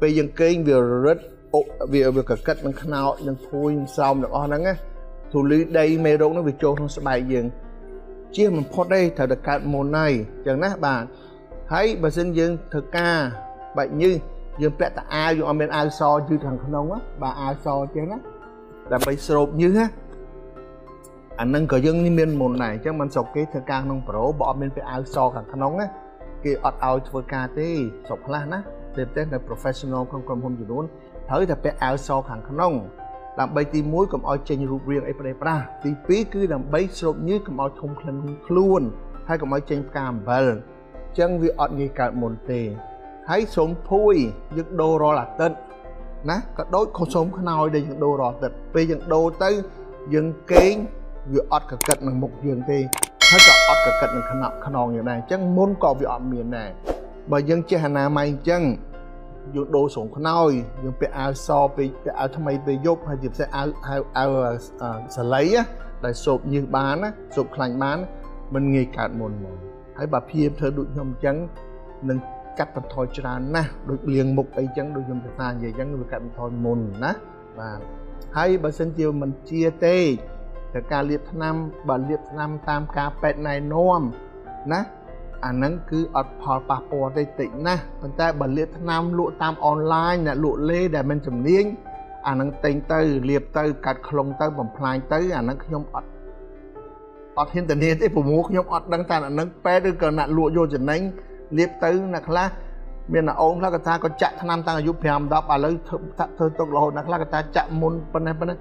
ពេលយើងកេងវារឹតអុកវាវាកកិតនឹងខ្នោចនឹងភួយនឹងសោមទាំងអស់ហ្នឹងណាទូលីដីមេរោគហ្នឹងវាចូលក្នុងស្បែកយើងជាមិនផុតទេត្រូវតែកើតមុនហើយចឹងណាបាទហើយបើសិនយើងធ្វើការបែកញឹសយើងពាក់តែអាវយើងអត់មានអាវសយឺតខាងក្នុងបាទអាវសចឹងណាដើម្បីស្រូបញើសអានឹងក៏យើងនេះមានមុនដែរអញ្ចឹងមិនស្រុកគេធ្វើការក្នុងប្រូបើអត់មានពាក់អាវសខាងក្នុងណាគេអត់ឲ្យធ្វើការទេស្រុកខ្លះណាតែតែនៅ professional ក្នុងក្រុមហ៊ុនចំនួនត្រូវតែពាក់អាវសខាងក្នុងដើម្បីទីមួយកុំឲ្យចេញរូបរាងអីប្រេប្រាស់ទីពីរគឺដើម្បីស្រូបញើសកុំឲ្យធំក្លិនខ្លួនហើយកុំឲ្យចេញផ្កាអំបិលអញ្ចឹងវាអត់ងាយកើតមុនទេហើយសូមភួយយើងដូររាល់អាទិត្យណាក៏ដូចខុសសូមខ្នើយដែលយើងដូររាល់ទឹកពេលយើងដូរទៅយើងកេងវាអត់កកិតនឹងមុខយើងទេហើយក៏អត់កកិតនឹងខ្នងខ្នងយើងដែរអញ្ចឹងមុនក៏វាអត់មានដែរបើយើងចេះអនាម័យអញ្ចឹងយើងដូរសូមខ្នើយយើងពាក់អាវសពេលពាក់អាវថ្មីពេលយប់ហើយជាផ្សេងអាវអាវអាវសាលីដែលសូបញើសបានណាសូបខ្លាញ់បានមិនងាយកើតមុនមកហើយបើភៀមធ្វើដូចខ្ញុំអញ្ចឹងនឹងកាត់បន្ថយច្រើនណាស់ដូចលៀងមុខអីចឹងដូចខ្ញុំប្រសានិយាយចឹងវាកាត់បន្ថយមុនណាបាទហើយបើសិនជាមិនជាទេតែការលាបថ្នាំបើលាបថ្នាំតាមការពេទ្យណែនាំណាអាហ្នឹងគឺអត់ផលប៉ះពាល់ទេតិចណាស់ប៉ុន្តែបើលាបថ្នាំលក់តាមអនឡាញអ្នកលក់លេដែលមិនជំនាញអាហ្នឹងតែងទៅលាបទៅកាត់ខ្លុងទៅបំផ្លាញទៅអាហ្នឹងខ្ញុំអត់អត់ហ៊ានធានាទេព្រោះខ្ញុំអត់ដឹងថាអាហ្នឹងពេទ្យឬក៏អ្នកលក់យកចំណេញលៀបទៅណាខ្លះមានអាអូនខ្លះគាត់ថាគាត់ចាក់ថ្នាំតាំងអាយុfive tenឥឡូវធ្វើទុករហូតណាខ្លះគាត់ថាចាក់មុនប៉ុណ្ណេះប៉ុណ្ណេះ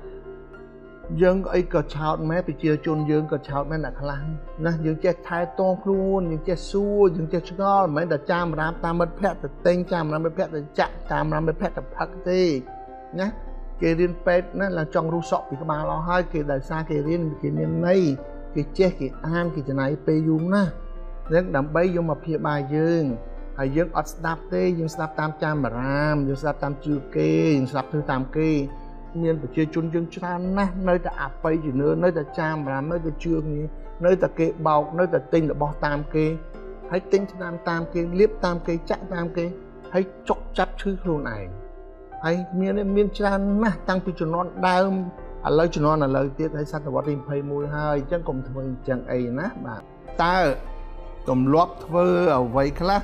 យើងអីក៏ឆោតម៉ែប្រជាជនយើងក៏ឆោតម៉ែណាខ្លះណាយើងចេះថែទាំខ្លួនយើងចេះសួរយើងចេះឆ្ងល់មិនមែនតែចាំរាមតាមមិត្តភ័ក្តិទៅតែងចាំរាមមិត្តភ័ក្តិទៅចាក់តាមរាមមិត្តភ័ក្តិទៅផឹកទេណាគេរៀនពេទ្យណាឡើងចង់រុះសក់ពីក្បាលអស់ហើយគេដោយសារគេរៀនគេមានន័យគេចេះគេអានគេចំណាយពេលយូរណាស់នឹងដើម្បីយកមកព្យាបាលយើងហើយយើងអត់ស្ដាប់ទេយើងស្ដាប់តាមកាមេរ៉ាយើងស្ដាប់តាមជឿគេយើងស្ដាប់ធ្វើតាមគេមានប្រជាជនយើងច្រើនណាស់នៅតែអបិយជំនឿនៅតែចាមរាមនៅតែជឿគ្នានៅតែគេបោកនៅតែទិញរបស់តាមគេហើយទិញថ្នាំតាមគេលាបតាមគេចាក់តាមគេហើយចុកចាប់ឈឺខ្លួនឯងហើយមានមានច្រើនណាស់តាំងពីជំនាន់ដើមឥឡូវជំនាន់ឥឡូវទៀតហើយសតវត្សទីtwenty-oneហើយអញ្ចឹងកុំធ្វើអញ្ចឹងអីណាបាទតើទម្លាប់ធ្វើអ្វីខ្លះ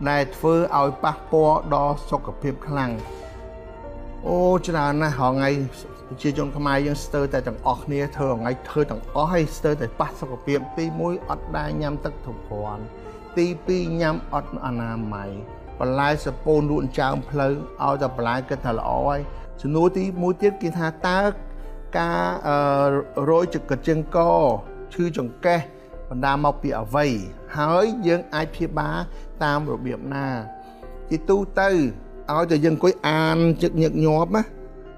này phơi ao bạc po đo sọc phép khăn ô cho nên là họ ngày chia trong tham ai dân sơ tại tầng ở này thường ngày thưa tầng ở hay sơ tại bát sọc phép ti mũi ở đây nhâm tất thủng còn ti pi nhâm ở anh nam mày và lại sẽ pôn luôn trang phơi ao tập lại cái thằng lõi số núi ti mũi tiết kia tha ta cá rối trực cái chân co chư chồng ke còn đa mọc bị ở vầy hỏi dân ai phía ba tam rồi biểm na thì tu tư ao cho dân coi an trực nhật nhọp á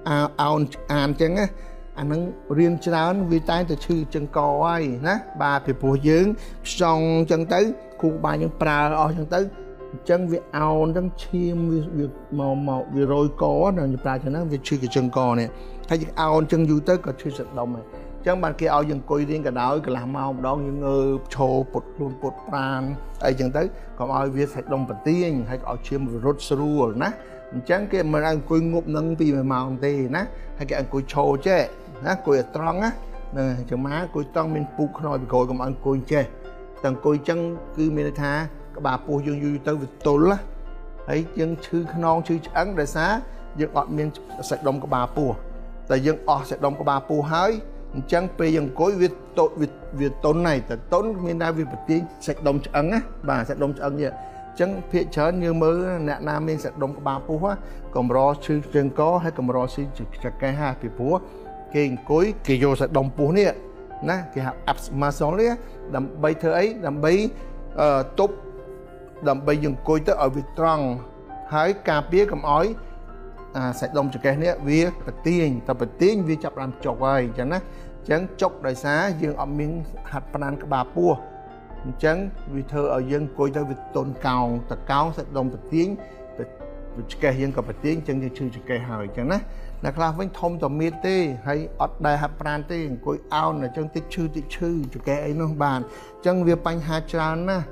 ao ao an chăng á anh nắng riêng trán vi tay từ chư chân co ai nè ba thì phù dưỡng xong chân tới khu ba những pra ở chân tới chân vi ao chân chim vi vi màu màu vi rồi có là như pra cho nó vi chư cái chân co này thấy ao chân du tới có chư sạch đồng này chẳng bàn kia ao dân coi riêng cả đảo cả làm ao đó những người trồ bột luôn bột pan ấy chẳng tới còn ao việt phải đông bẩn tiên hay ao chiêm rốt sưu nè chẳng kia mà ăn coi ngụp nâng vì mà màu tê nè hay cái ăn coi trồ chứ nè coi tròn á nè chẳng má coi tròn mình buộc rồi bị coi còn ăn coi chứ tầng coi chân cứ mình tha các bà buộc dân du tới việt tốn á ấy dân chư non chư ăn đại xá dân ọt miền sạch đông các bà buộc tại dân ọt sạch đông các bà buộc hơi chẳng bây giờ cối việc tội việc việc tốn này là tốn miền Nam Việt Bắc sạch đồng trắng á bà sạch đồng trắng vậy chẳng phía chớ như mới nè Nam miền sạch đồng ba phú á cầm rò sư trường có hay cầm rò sư chặt cái ha thì phú cái cối cái vô sạch đồng phú nè nè cái áp mà xóa nè làm bây thơ ấy làm bây tốt làm bây giờ cối tới ở Việt Trăng hái cà pía cầm ói sạch đông cho cái này việc bật tiền tập bật tiền việc chập làm chọc rồi chẳng á chẳng chọc đại xá dương ở miếng hạt panan các bà pua chẳng vì thơ ở dân coi tới việc tôn cao tập cao sạch đông bật tiền cái dân có bật tiền chẳng như chữ cái hời chẳng á là làm với thông tầm miệt tê hay ở đại hạt panan tê coi ao là chẳng tích chữ tích chữ cho cái ấy nó bàn chẳng việc bánh hạt tràn á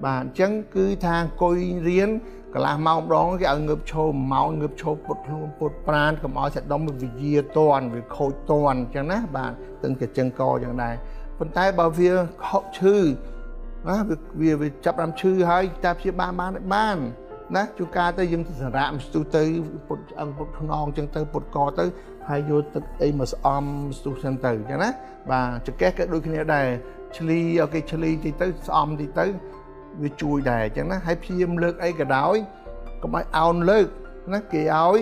bàn chẳng cứ thang coi riêng là mau đó cái ngập trâu máu ngập trâu bột luôn bột pran cầm áo sẽ đóng một vị dìa toàn vị khôi toàn chẳng nè bạn từng cái chân co chẳng này phần tay bảo việc học chư á việc việc chấp làm chư hay ta phía ban ban ban nè chúng ta tới dân rạm tu tới bột ăn bột non chân tới bột co tới hay vô tới em om tu chân từ chẳng nè và trực kết cái đôi khi này đây chili ok chili thì tới om thì tới vì chui đè chẳng nó hãy phim lượt ấy cả đói có mấy ao lượt nó kì ao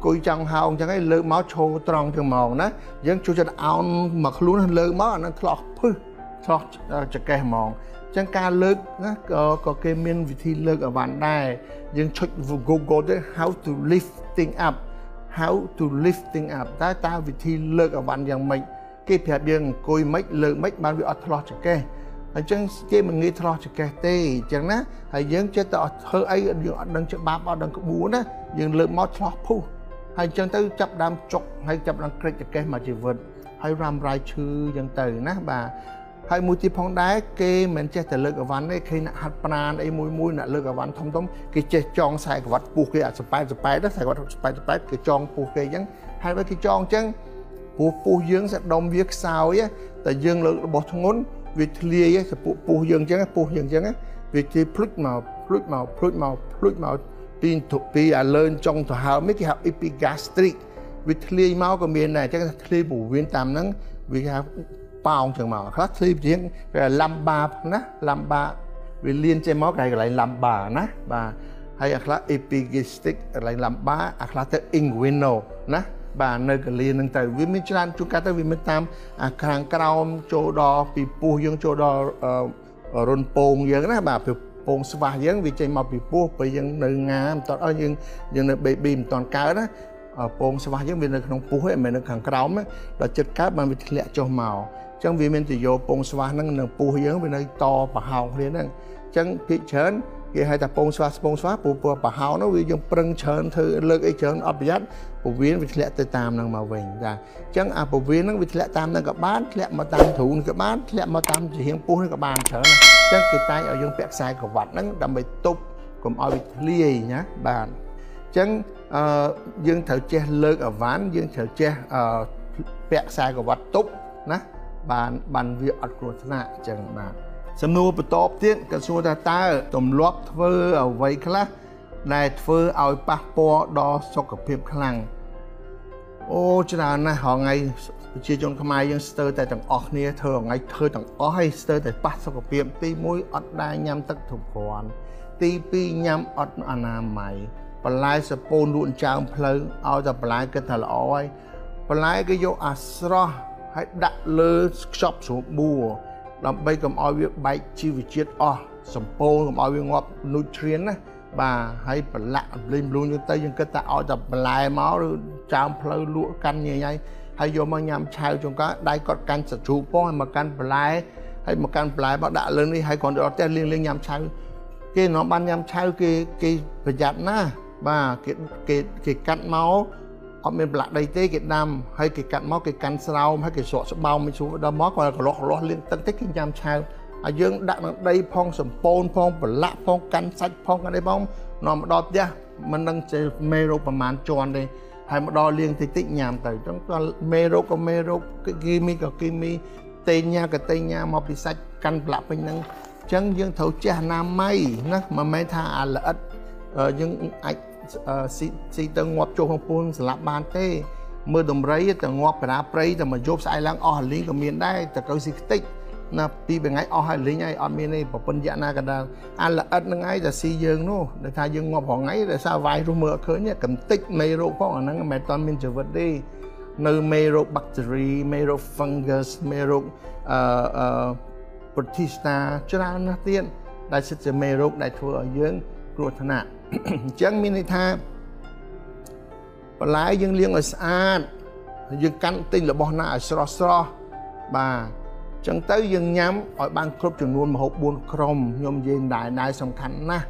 cùi trong hào chẳng ấy lượt máu trâu tròn trường màu nó dân chui cho ao mà luôn lượt máu nó thọt phứ thọt chặt cây mòn chẳng ca lượt nó có có cái miếng vị thi lượt ở bàn đài dân chụp Google tới how to lift things up how to lift things up ta ta vị thi lượt ở bàn giang mình cái phép dân cùi mấy lượt mấy bàn vị ở thọt chặt cây anh chẳng cái mình nghĩ thọ cho cái tê chẳng ná hay dân cho tao thơ ấy đừng cho ba bao đừng có bún á dừng lượng mót thọ phu hay chẳng tới chập đam chọc hay chập đam kẹt cho cái mà chỉ vượt hay ram rai chư dân từ ná bà hay mũi chim phong đá kê mình chơi từ lực ở ván ấy khi nặng hạt panan ấy mũi mũi nặng lực ở ván thông thông cái chơi tròn xài của vật pu kia à spy spy đó xài của vật spy spy cái tròn pu kia chẳng hay với cái tròn chẳng pu pu dưỡng sẽ đông viết sao ấy tại dương lực bột ngốn việc lia ấy sẽ pu dương chăng á pu dương chăng á việc thì phứt màu phứt màu phứt màu phứt màu pin thuộc pi à lên trong thọ hào mấy cái hạt epigastric việc lia máu của miền này chắc là lia bù viên tam nắng việc hạt bao trường màu khác lia tiếng làm bà nè làm bà việc liên trên máu này lại làm bà nè bà hay là epigastric lại làm bà là tới inguinal nè bà nơi cái liền đang tới với mình chăn chúng ta tới với mình tam à càng cao chỗ đo bị pu dương chỗ đo run pong dương đó bà bị pong sva dương vì chạy màu bị pu bị dương nơi ngà toàn ở dương dương nơi bị bìm toàn cá đó pong sva dương vì nơi không pu hết mình nơi càng cao ấy là chất cát mà bị lệ cho màu chẳng vì mình chỉ vô pong sva năng nơi pu dương vì nơi to và hào liền đó chẳng thị trấn cái hai ta pong sva pong sva pu pu và hào nó vì dương prăng trấn thử lực ấy trấn ấp dắt bộ viên vịt lẹ tới tam năng màu vàng ra chẳng à bộ viên nó vịt lẹ tam năng các bạn lẹ mà tam thủ các bạn lẹ mà tam chỉ hiền pu các bạn chớ này chẳng cái tay ở dương bẹt sai của vật nó đầm bị tụp cùng ao vịt lia nhá bạn chẳng dương thợ che lơ ở ván dương thợ che bẹt sai của vật tụp nè bạn bạn việc ở cột nạ chẳng bạn Sầm nô bắt đầu tiên các số ta ta tầm lót phơi ở vậy khác này phơi ao papo đo so với phim khăn ô cho nên là họ ngày chia chọn tham gia những sơ tại tầng off này thường ngày thưa tầng off hay sơ tại bắt so với phim ti mũi ở đây nhằm tất thủ khoản ti pi nhằm ở anh nam mày và lại sẽ pôn luôn trang phơi ao tập lại cái thằng oi và lại cái vô asra hãy đặt lơ shop số bùa làm bây cầm ao việc bay chi vị chết o sầm pô cầm ao việc ngọt nutrient á và hãy lạ lên luôn như tây nhưng cái ta ao tập lại máu rồi trang phơi lụa căn như vậy hay vô mang nhám chai trong cá đai cọt căn sạch chú pô mà căn lại hay một căn lại bảo đặt lên đi hay còn được tên liên liên nhám chai cái nó ban nhám chai cái cái phải giặt na và cái cái cái cắn máu ở miền Bắc đây thế Việt Nam hay cái cạn máu cái cạn sầu hay cái sọ bao mấy số đâm máu còn là lọt lọt liên tân tích kinh nham chai ở dương đặt ở đây phong sầm pôn phong lạ phong cạn sạch phong ở đây phong nó mà đo ra mình đang chơi mero và màn tròn đây hay mà đo liên tích tích nham tới trong toàn mero có mero cái kimi có kimi tên nha cái tên nha màu bị sạch cạn lạ bên năng chân dương thấu cha nam may nắc mà mấy tha à là ít dương ạch si tơ ngọt cho phong phun là bàn thế mưa đồng rấy tơ ngọt phải đá rấy tơ mà chốt sai lăng ở lính của miền đây tơ câu gì tích na pi bên ngay ở hai lính ai ở miền này bảo quân dạng na cả đàn ăn là ớt ngay là si dương nô để thay dương ngọt họ ngay để sao vài rồi mưa khơi nhé cầm tích mê rô phong ở nắng mẹ toàn miền trở vật đi nơi mê rô bacteria mê rô fungus mê rô protista cho ra na tiên đại sự trở mê rô đại thừa ở dương ruột thân ạ chẳng mình tha và lái dân liên ở xa dân cắn tin là bọn nạ ở sro sro và chẳng tới dân nhắm ở bang club trường luôn mà hộp buôn krom nhóm dên đại đại sòng khánh na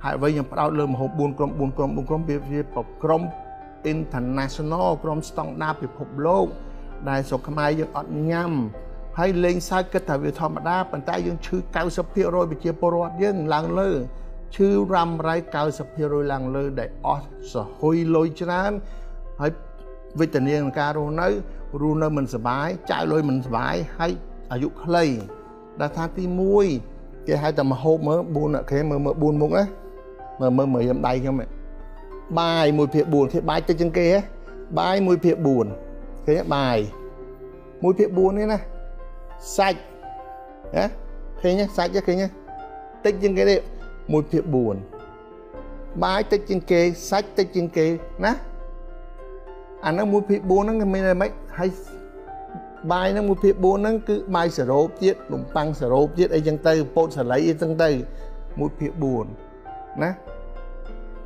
hãy với những đau lơ mà hộp buôn krom buôn krom buôn krom biệt biệt bọc krom international krom standard biệt hộp lô đại sòng khánh dân ở nhắm hay lên sai kết thả việc thọ mà đa bàn tay dân chữ cao sấp hiệu rồi bị chia poro dân làng lơ chứ răm rái cao sập hiệu rồi làng lơ để ót sở hôi lôi cho nên hãy vì tình yên ca rô nấy rô nơ mình sờ bái chạy lôi mình sờ bái hay ở dụ khơi đã tha ti mui cái hai tầm hộp mỡ buồn ạ cái mỡ mỡ buồn mông á mỡ mỡ mỡ dầm đầy không ạ bài mùi phiệt buồn thì bài cho chân kia á bài mùi phiệt buồn cái bài mùi phiệt buồn đấy nè sạch á khi nhá sạch chứ khi nhá tích chân cái đấy mùi phiệt buồn bái tới trên kê sách tới trên kê ná à nó mùi phiệt buồn nó mình là mấy hay bài nó mùi phiệt buồn nó cứ bài sờ rộp chết lùng tăng sờ rộp chết ấy chân tây bột sờ lấy ấy chân tây mùi phiệt buồn ná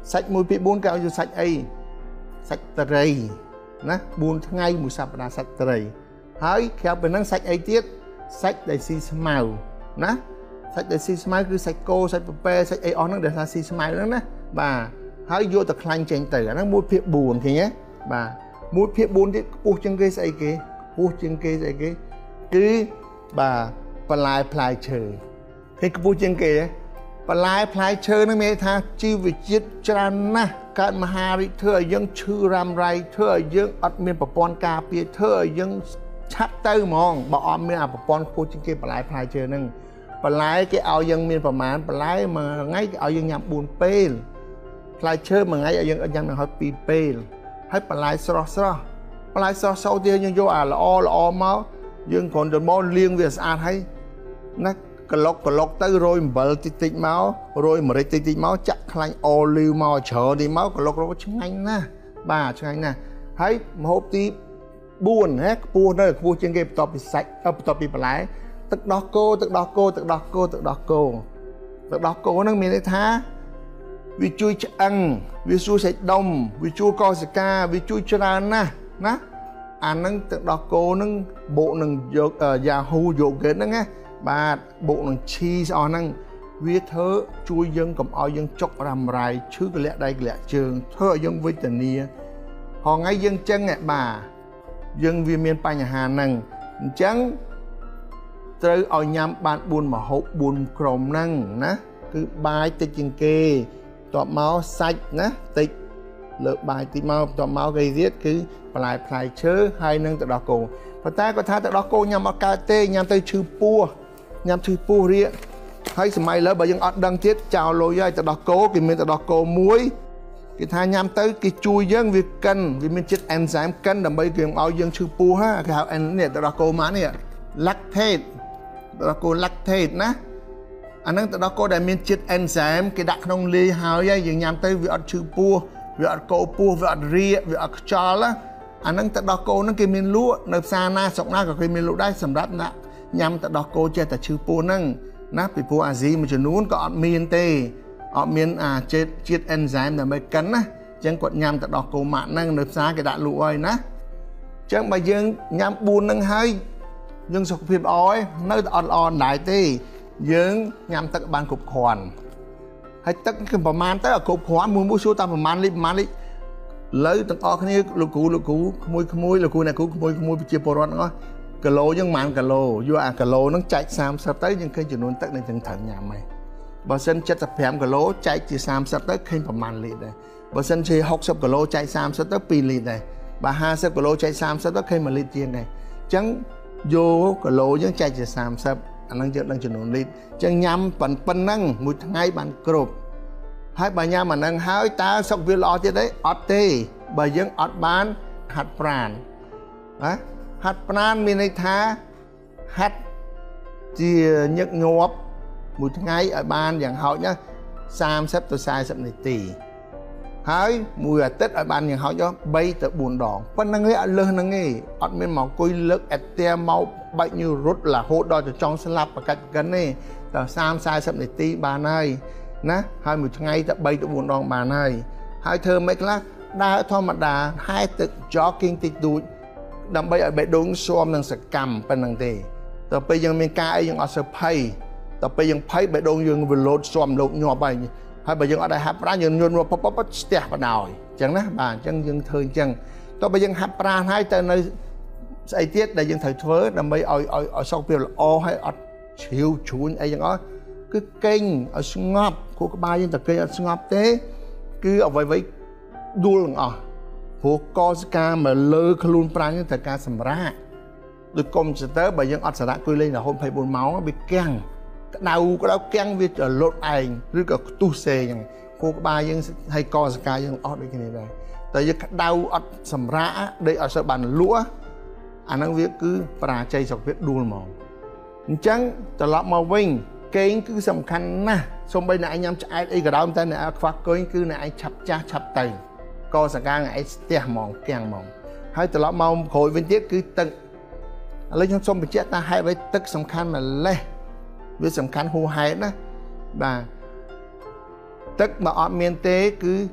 sách mùi phiệt buồn cao dù sách ấy sách tờ rầy ná buồn ngay mùi sạp là sách tờ rầy hỡi khéo bởi năng sách ấy tiết sách đầy xì màu ná sạch để xì smile cứ sạch cô sạch bê sạch ấy nó để ra xì smile đó nè bà hãy vô tập lanh chèn tử nó mua phiệt buồn thì nhé bà mua phiệt buồn thì u chân kê sạch kê u chân kê sạch kê cứ bà plai plai chơi cái u chân kê đấy plai plai chơi nó mới tha chi vị chiết tràn nè cạn mà hà đi thưa dân chư ram ray thưa dân ắt miền bà con cà pia thưa dân chát tơ mòn bà om miền bà con u chân kê plai plai chơi nè và lái cái ao dân miền Phàm Án và lái mà ngay cái ao dân nhằm buồn pê lái chơi mà ngay ao dân ở nhằm là hơi pì pê hết và lái sờ sờ và lái sờ sâu thì nhưng vô à là o là o máu nhưng còn được máu liên về sàn hay nó cờ lộc cờ lộc tới rồi bờ tít tít máu rồi mà đây tít tít máu chắc lanh o lưu máu chờ đi máu cờ lộc nó chừng anh nè bà chừng anh nè thấy hộp tí buồn hết buồn đây buồn trên game top bị sạch top bị lái tức đó cô tức đó cô tức đó cô tức đó cô tức đó cô nó mình đấy tha vì chui ăn vì chui sạch đông vì chui co sạch ca vì chui cho ra nè nè anh nâng tức đó cô nâng bộ nâng dột ở Yahoo dột ghét nâng á bà bộ nâng chi sao nâng vì thớ chui dân cầm ao dân chọc rằm rải chứ cái lẽ đây lẽ trường thơ dân với tình nia họ ngay dân chân ạ bà dân viên miền Tây nhà Hà nâng chắn tới ao nhám ban buồn mà hộp buồn crom năng ná cứ bài tích trên kê tọt máu sạch ná tích lỡ bài tích máu tọt máu gây giết cứ lại phải chớ hay nâng tự đó cổ và ta có tha tự đó cô nhằm ở ca tê nhằm tới chư pua nhằm chư pua riêng Hay mày lỡ bởi dân ọt đăng chết chào lôi dây ta đọc cố kì mình ta đọc cố muối. Cái thai nhằm tới cái chui dân việc cân vì mình chết enzyme cân đầm bây kìm áo dân chư pu ha. Cái hào ăn này ta đọc cố má này lactate ta đọc cố lactate ná. Anh ta đọc cố đại mình chết enzyme cái đặc nông ly hào dây dân nhằm tới việc ọt chư pu. Việc ọt cố pu, việc ọt ria, việc ọt cho lá. Anh ta đọc cố nó kìm mình lũ. Nợp xa na sọc na kìm mình lũ đáy sầm đáp nạ. Nhằm ta đọc cố chê ta chư pu nâng. Nắp bị phố à gì mà cho nún có ọt miên tê ọt miên à chết chết enzyme là mới cấn á chẳng quật nhằm ta đọc cổ mạng năng nợp xa cái đại lụ ơi ná chẳng bà dương nhằm buồn năng hơi dương sọc phim ói nơi ta ọt ọt đại tê dương nhằm ta bàn cục khoản hay tất cái bà man tới ở cục khoản muốn bố số ta bà man lý bà man lý lấy tầng ọt cái này lụ cú lụ cú khmui khmui lụ cú này cú khmui khmui chìa bồ rõn ngó cà lô dân mạng cà lô vô à cà lô nó chạy xàm sập tới nhưng khi chỉ nôn tất nên thằng thằng nhà mày bà sân chết tập phèm cà lô chạy chỉ xàm sập tới khi mà màn liệt này bà sân chỉ học sập cà lô chạy xàm sập tới pin liệt này bà ha sập cà lô chạy xàm sập tới khi mà liệt tiền này chẳng vô cà lô dân chạy chỉ xàm sập anh đang chơi đang chỉ nôn liệt chẳng nhắm phần phần năng một ngày bàn cột hai bà nhà mà đang hái ta sọc vi lo chết đấy ọt tê bà dân ọt bán hạt pran á hạt pran mình này thá hạt chỉ nhức nhộp một ngày ở ban dạng họ nhá sam sắp tôi sai sắp này tì hái mùi ở tết ở ban dạng họ cho bay tới buồn đòn phân năng nghe ở lơ năng nghe ọt men màu cối lợt ẹt te màu bệnh như rút là hốt đo cho trong sân lạp và cạch gần này tờ sam sai sắp này tì bàn này ná hai một ngày ta bay tới buồn đòn bàn này hai thơ mấy lát đa thôi mà đà hai tự gió kinh tịt đuôi đầm bây ở bệ đốn xóm năng sạch cầm bên năng tề, tập bây dân miền ca ấy dân ở sơ pay, tập bây dân pay bệ đốn dân vừa lột xóm lột nhỏ bài, hay bây dân ở đây hấp ra dân nhon vào pop pop step vào đào, chẳng nè bà chẳng dân thường chẳng, tập bây dân hấp ra hai tên nơi ai tiết đây dân thời thuở đầm bây ở ở ở sau kia là o hay ở chiều chuối ấy dân ở cứ kênh ở ngọc của các ba dân tập kênh ở ngọc thế, cứ ở vậy vậy đua lằng ở. Phố có ca mà lơ khá luôn pra nhưng thật ca sầm ra tôi công sẽ tới bởi dân ọt sả đã cười lên là hôm phải bốn máu nó bị keng nào có đau keng vì trở lột ảnh rất là tu xê nhằng phố ba dân hay co ca dân ọt đây cái này này tại vì đau ọt sầm ra đây ở sợ bàn lũa anh đang viết cứ pra chay sọc viết đua màu chẳng trở lọt màu vinh kênh cứ sầm khăn nè xong bây nãy anh em chạy đi cả đau người ta nè khoác kênh cứ nãy chập cha chập tầy co sạc ngang ấy tè mỏng càng mỏng hai từ lọ màu khối bên tiếp cứ tận lấy trong sông bị chết ta hai với tức sầm khăn mà lê với sầm khăn hô hai đó và tức mà ở miền tế cứ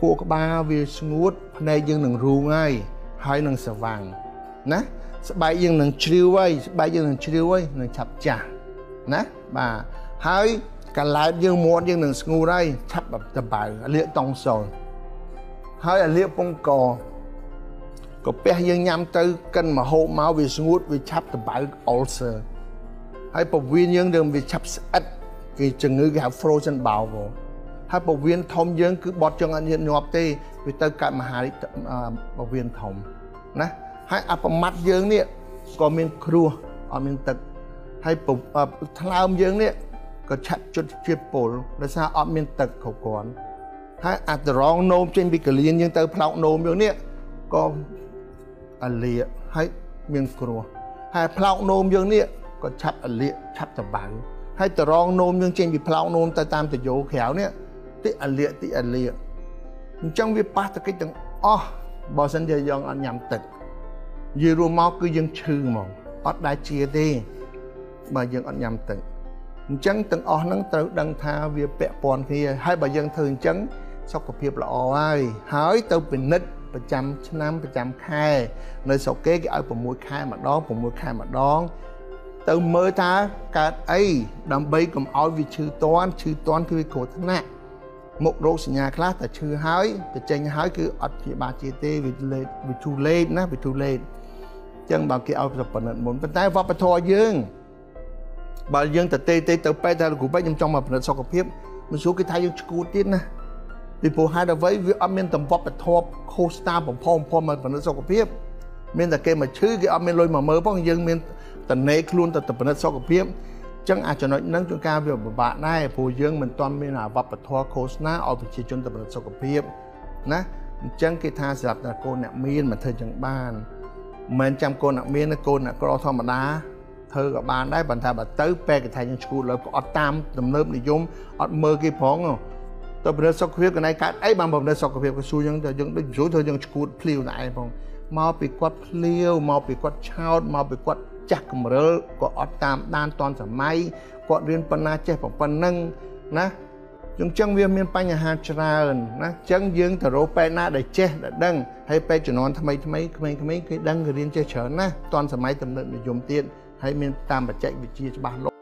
khô ba vì ngút này dương đừng rù ngay hai đừng sờ vàng nè bài dương đừng chiêu ấy bài dương đừng chiêu ấy đừng chập chả nè và hai cả lái dương muốn dương đừng ngu đây chập tập bài luyện tòng sồn hơi là liệp bông cò có bé dân nhám tới cân mà hộ máu vì ngút vì chắp từ bãi ulcer hay bọc viên dân đường vì chắp ít vì chừng ngư gạo frozen bào vô hay bọc viên thông dân cứ bọt trong anh hiện nhọp tê vì tới cả mà hà bọc viên thông nè hay áp mặt dân nè có miền cua ở miền tật hay bọc thao dân nè có chắp chút chip bồ là sao ở miền tật khẩu quán hay à từ rong nôm trên bị cởi liên nhưng tới phao nôm như này có à lìa hay miếng cua hay phao nôm như này có chắp à lìa chắp tập bản hay từ rong nôm nhưng trên bị phao nôm tới tam từ dấu khéo này tí à lìa tí à lìa trong việc bắt cái từng o bảo sinh thời gian anh nhầm tật dư rùa máu cứ dân chư mỏng bắt đá chia đi mà dân anh nhầm tật chẳng từng o nắng tới đăng tha việc bẹ bòn kia hay bà dân thường chẳng sau cuộc hiệp là oi hỏi tôi bình nít và trăm năm và trăm khai nơi sau kế cái ở của mũi khai mà đó của mũi khai mà đó từ mới ta cả ấy đầm bay cùng oi vì chư toán chư toán cái cổ thân nè một rô nhà class là chư hỏi từ tranh hỏi cứ ở địa bà chia tê vì lên vì thu lên nè vì thu lên chân bảo kia oi tập bình nít muốn bên tay vào bên thò dương bà dân từ tê tê từ pe ta của bé trong trong mà bình sau cuộc hiệp mình xuống cái thay dương cú tiết nè vì phụ hai đã với việc âm men tầm vóc và thọp khô star bằng phong phong mà phần đất sau cái men là cây mà chứ cái âm men lôi mà mơ phong dương men tận nấy luôn tận tận phần đất sau cái Chẳng ai cho nói năng chúng ta việc bạn này phù dương mình toàn mình là vật thua khối na ở vị trí trung tâm là sâu của phim nè chẳng cái tha sập là cô nặng miên mà thơ chẳng bàn mình chăm cô nặng miên là cô nặng cô thọ mà đá thơ của bạn đấy bản thà bạn tới pe cái thầy nhân school lớp có tam tầm lớp này dùng ở mơ cái phong không tôi bên sâu của phim cái này cái ấy bằng bên sâu của phim cái su dân thơ dân đừng rủ thơ dân school phiêu lại phong mau bị quát phiêu mau bị quát chao mau bị quát chắc mà rơ có ở tam đan toàn sầm máy có riêng phần na chế phẩm phần nâng nè chúng chân viên miền Tây nhà Hà Trần nè chân dương từ rô pe na để chế để đăng hay pe cho nó thay mấy mấy mấy mấy cái đăng cái riêng chế chở nè toàn sầm máy tầm nợ để dùng tiền hay miền Tam và chạy vị trí cho ba lô.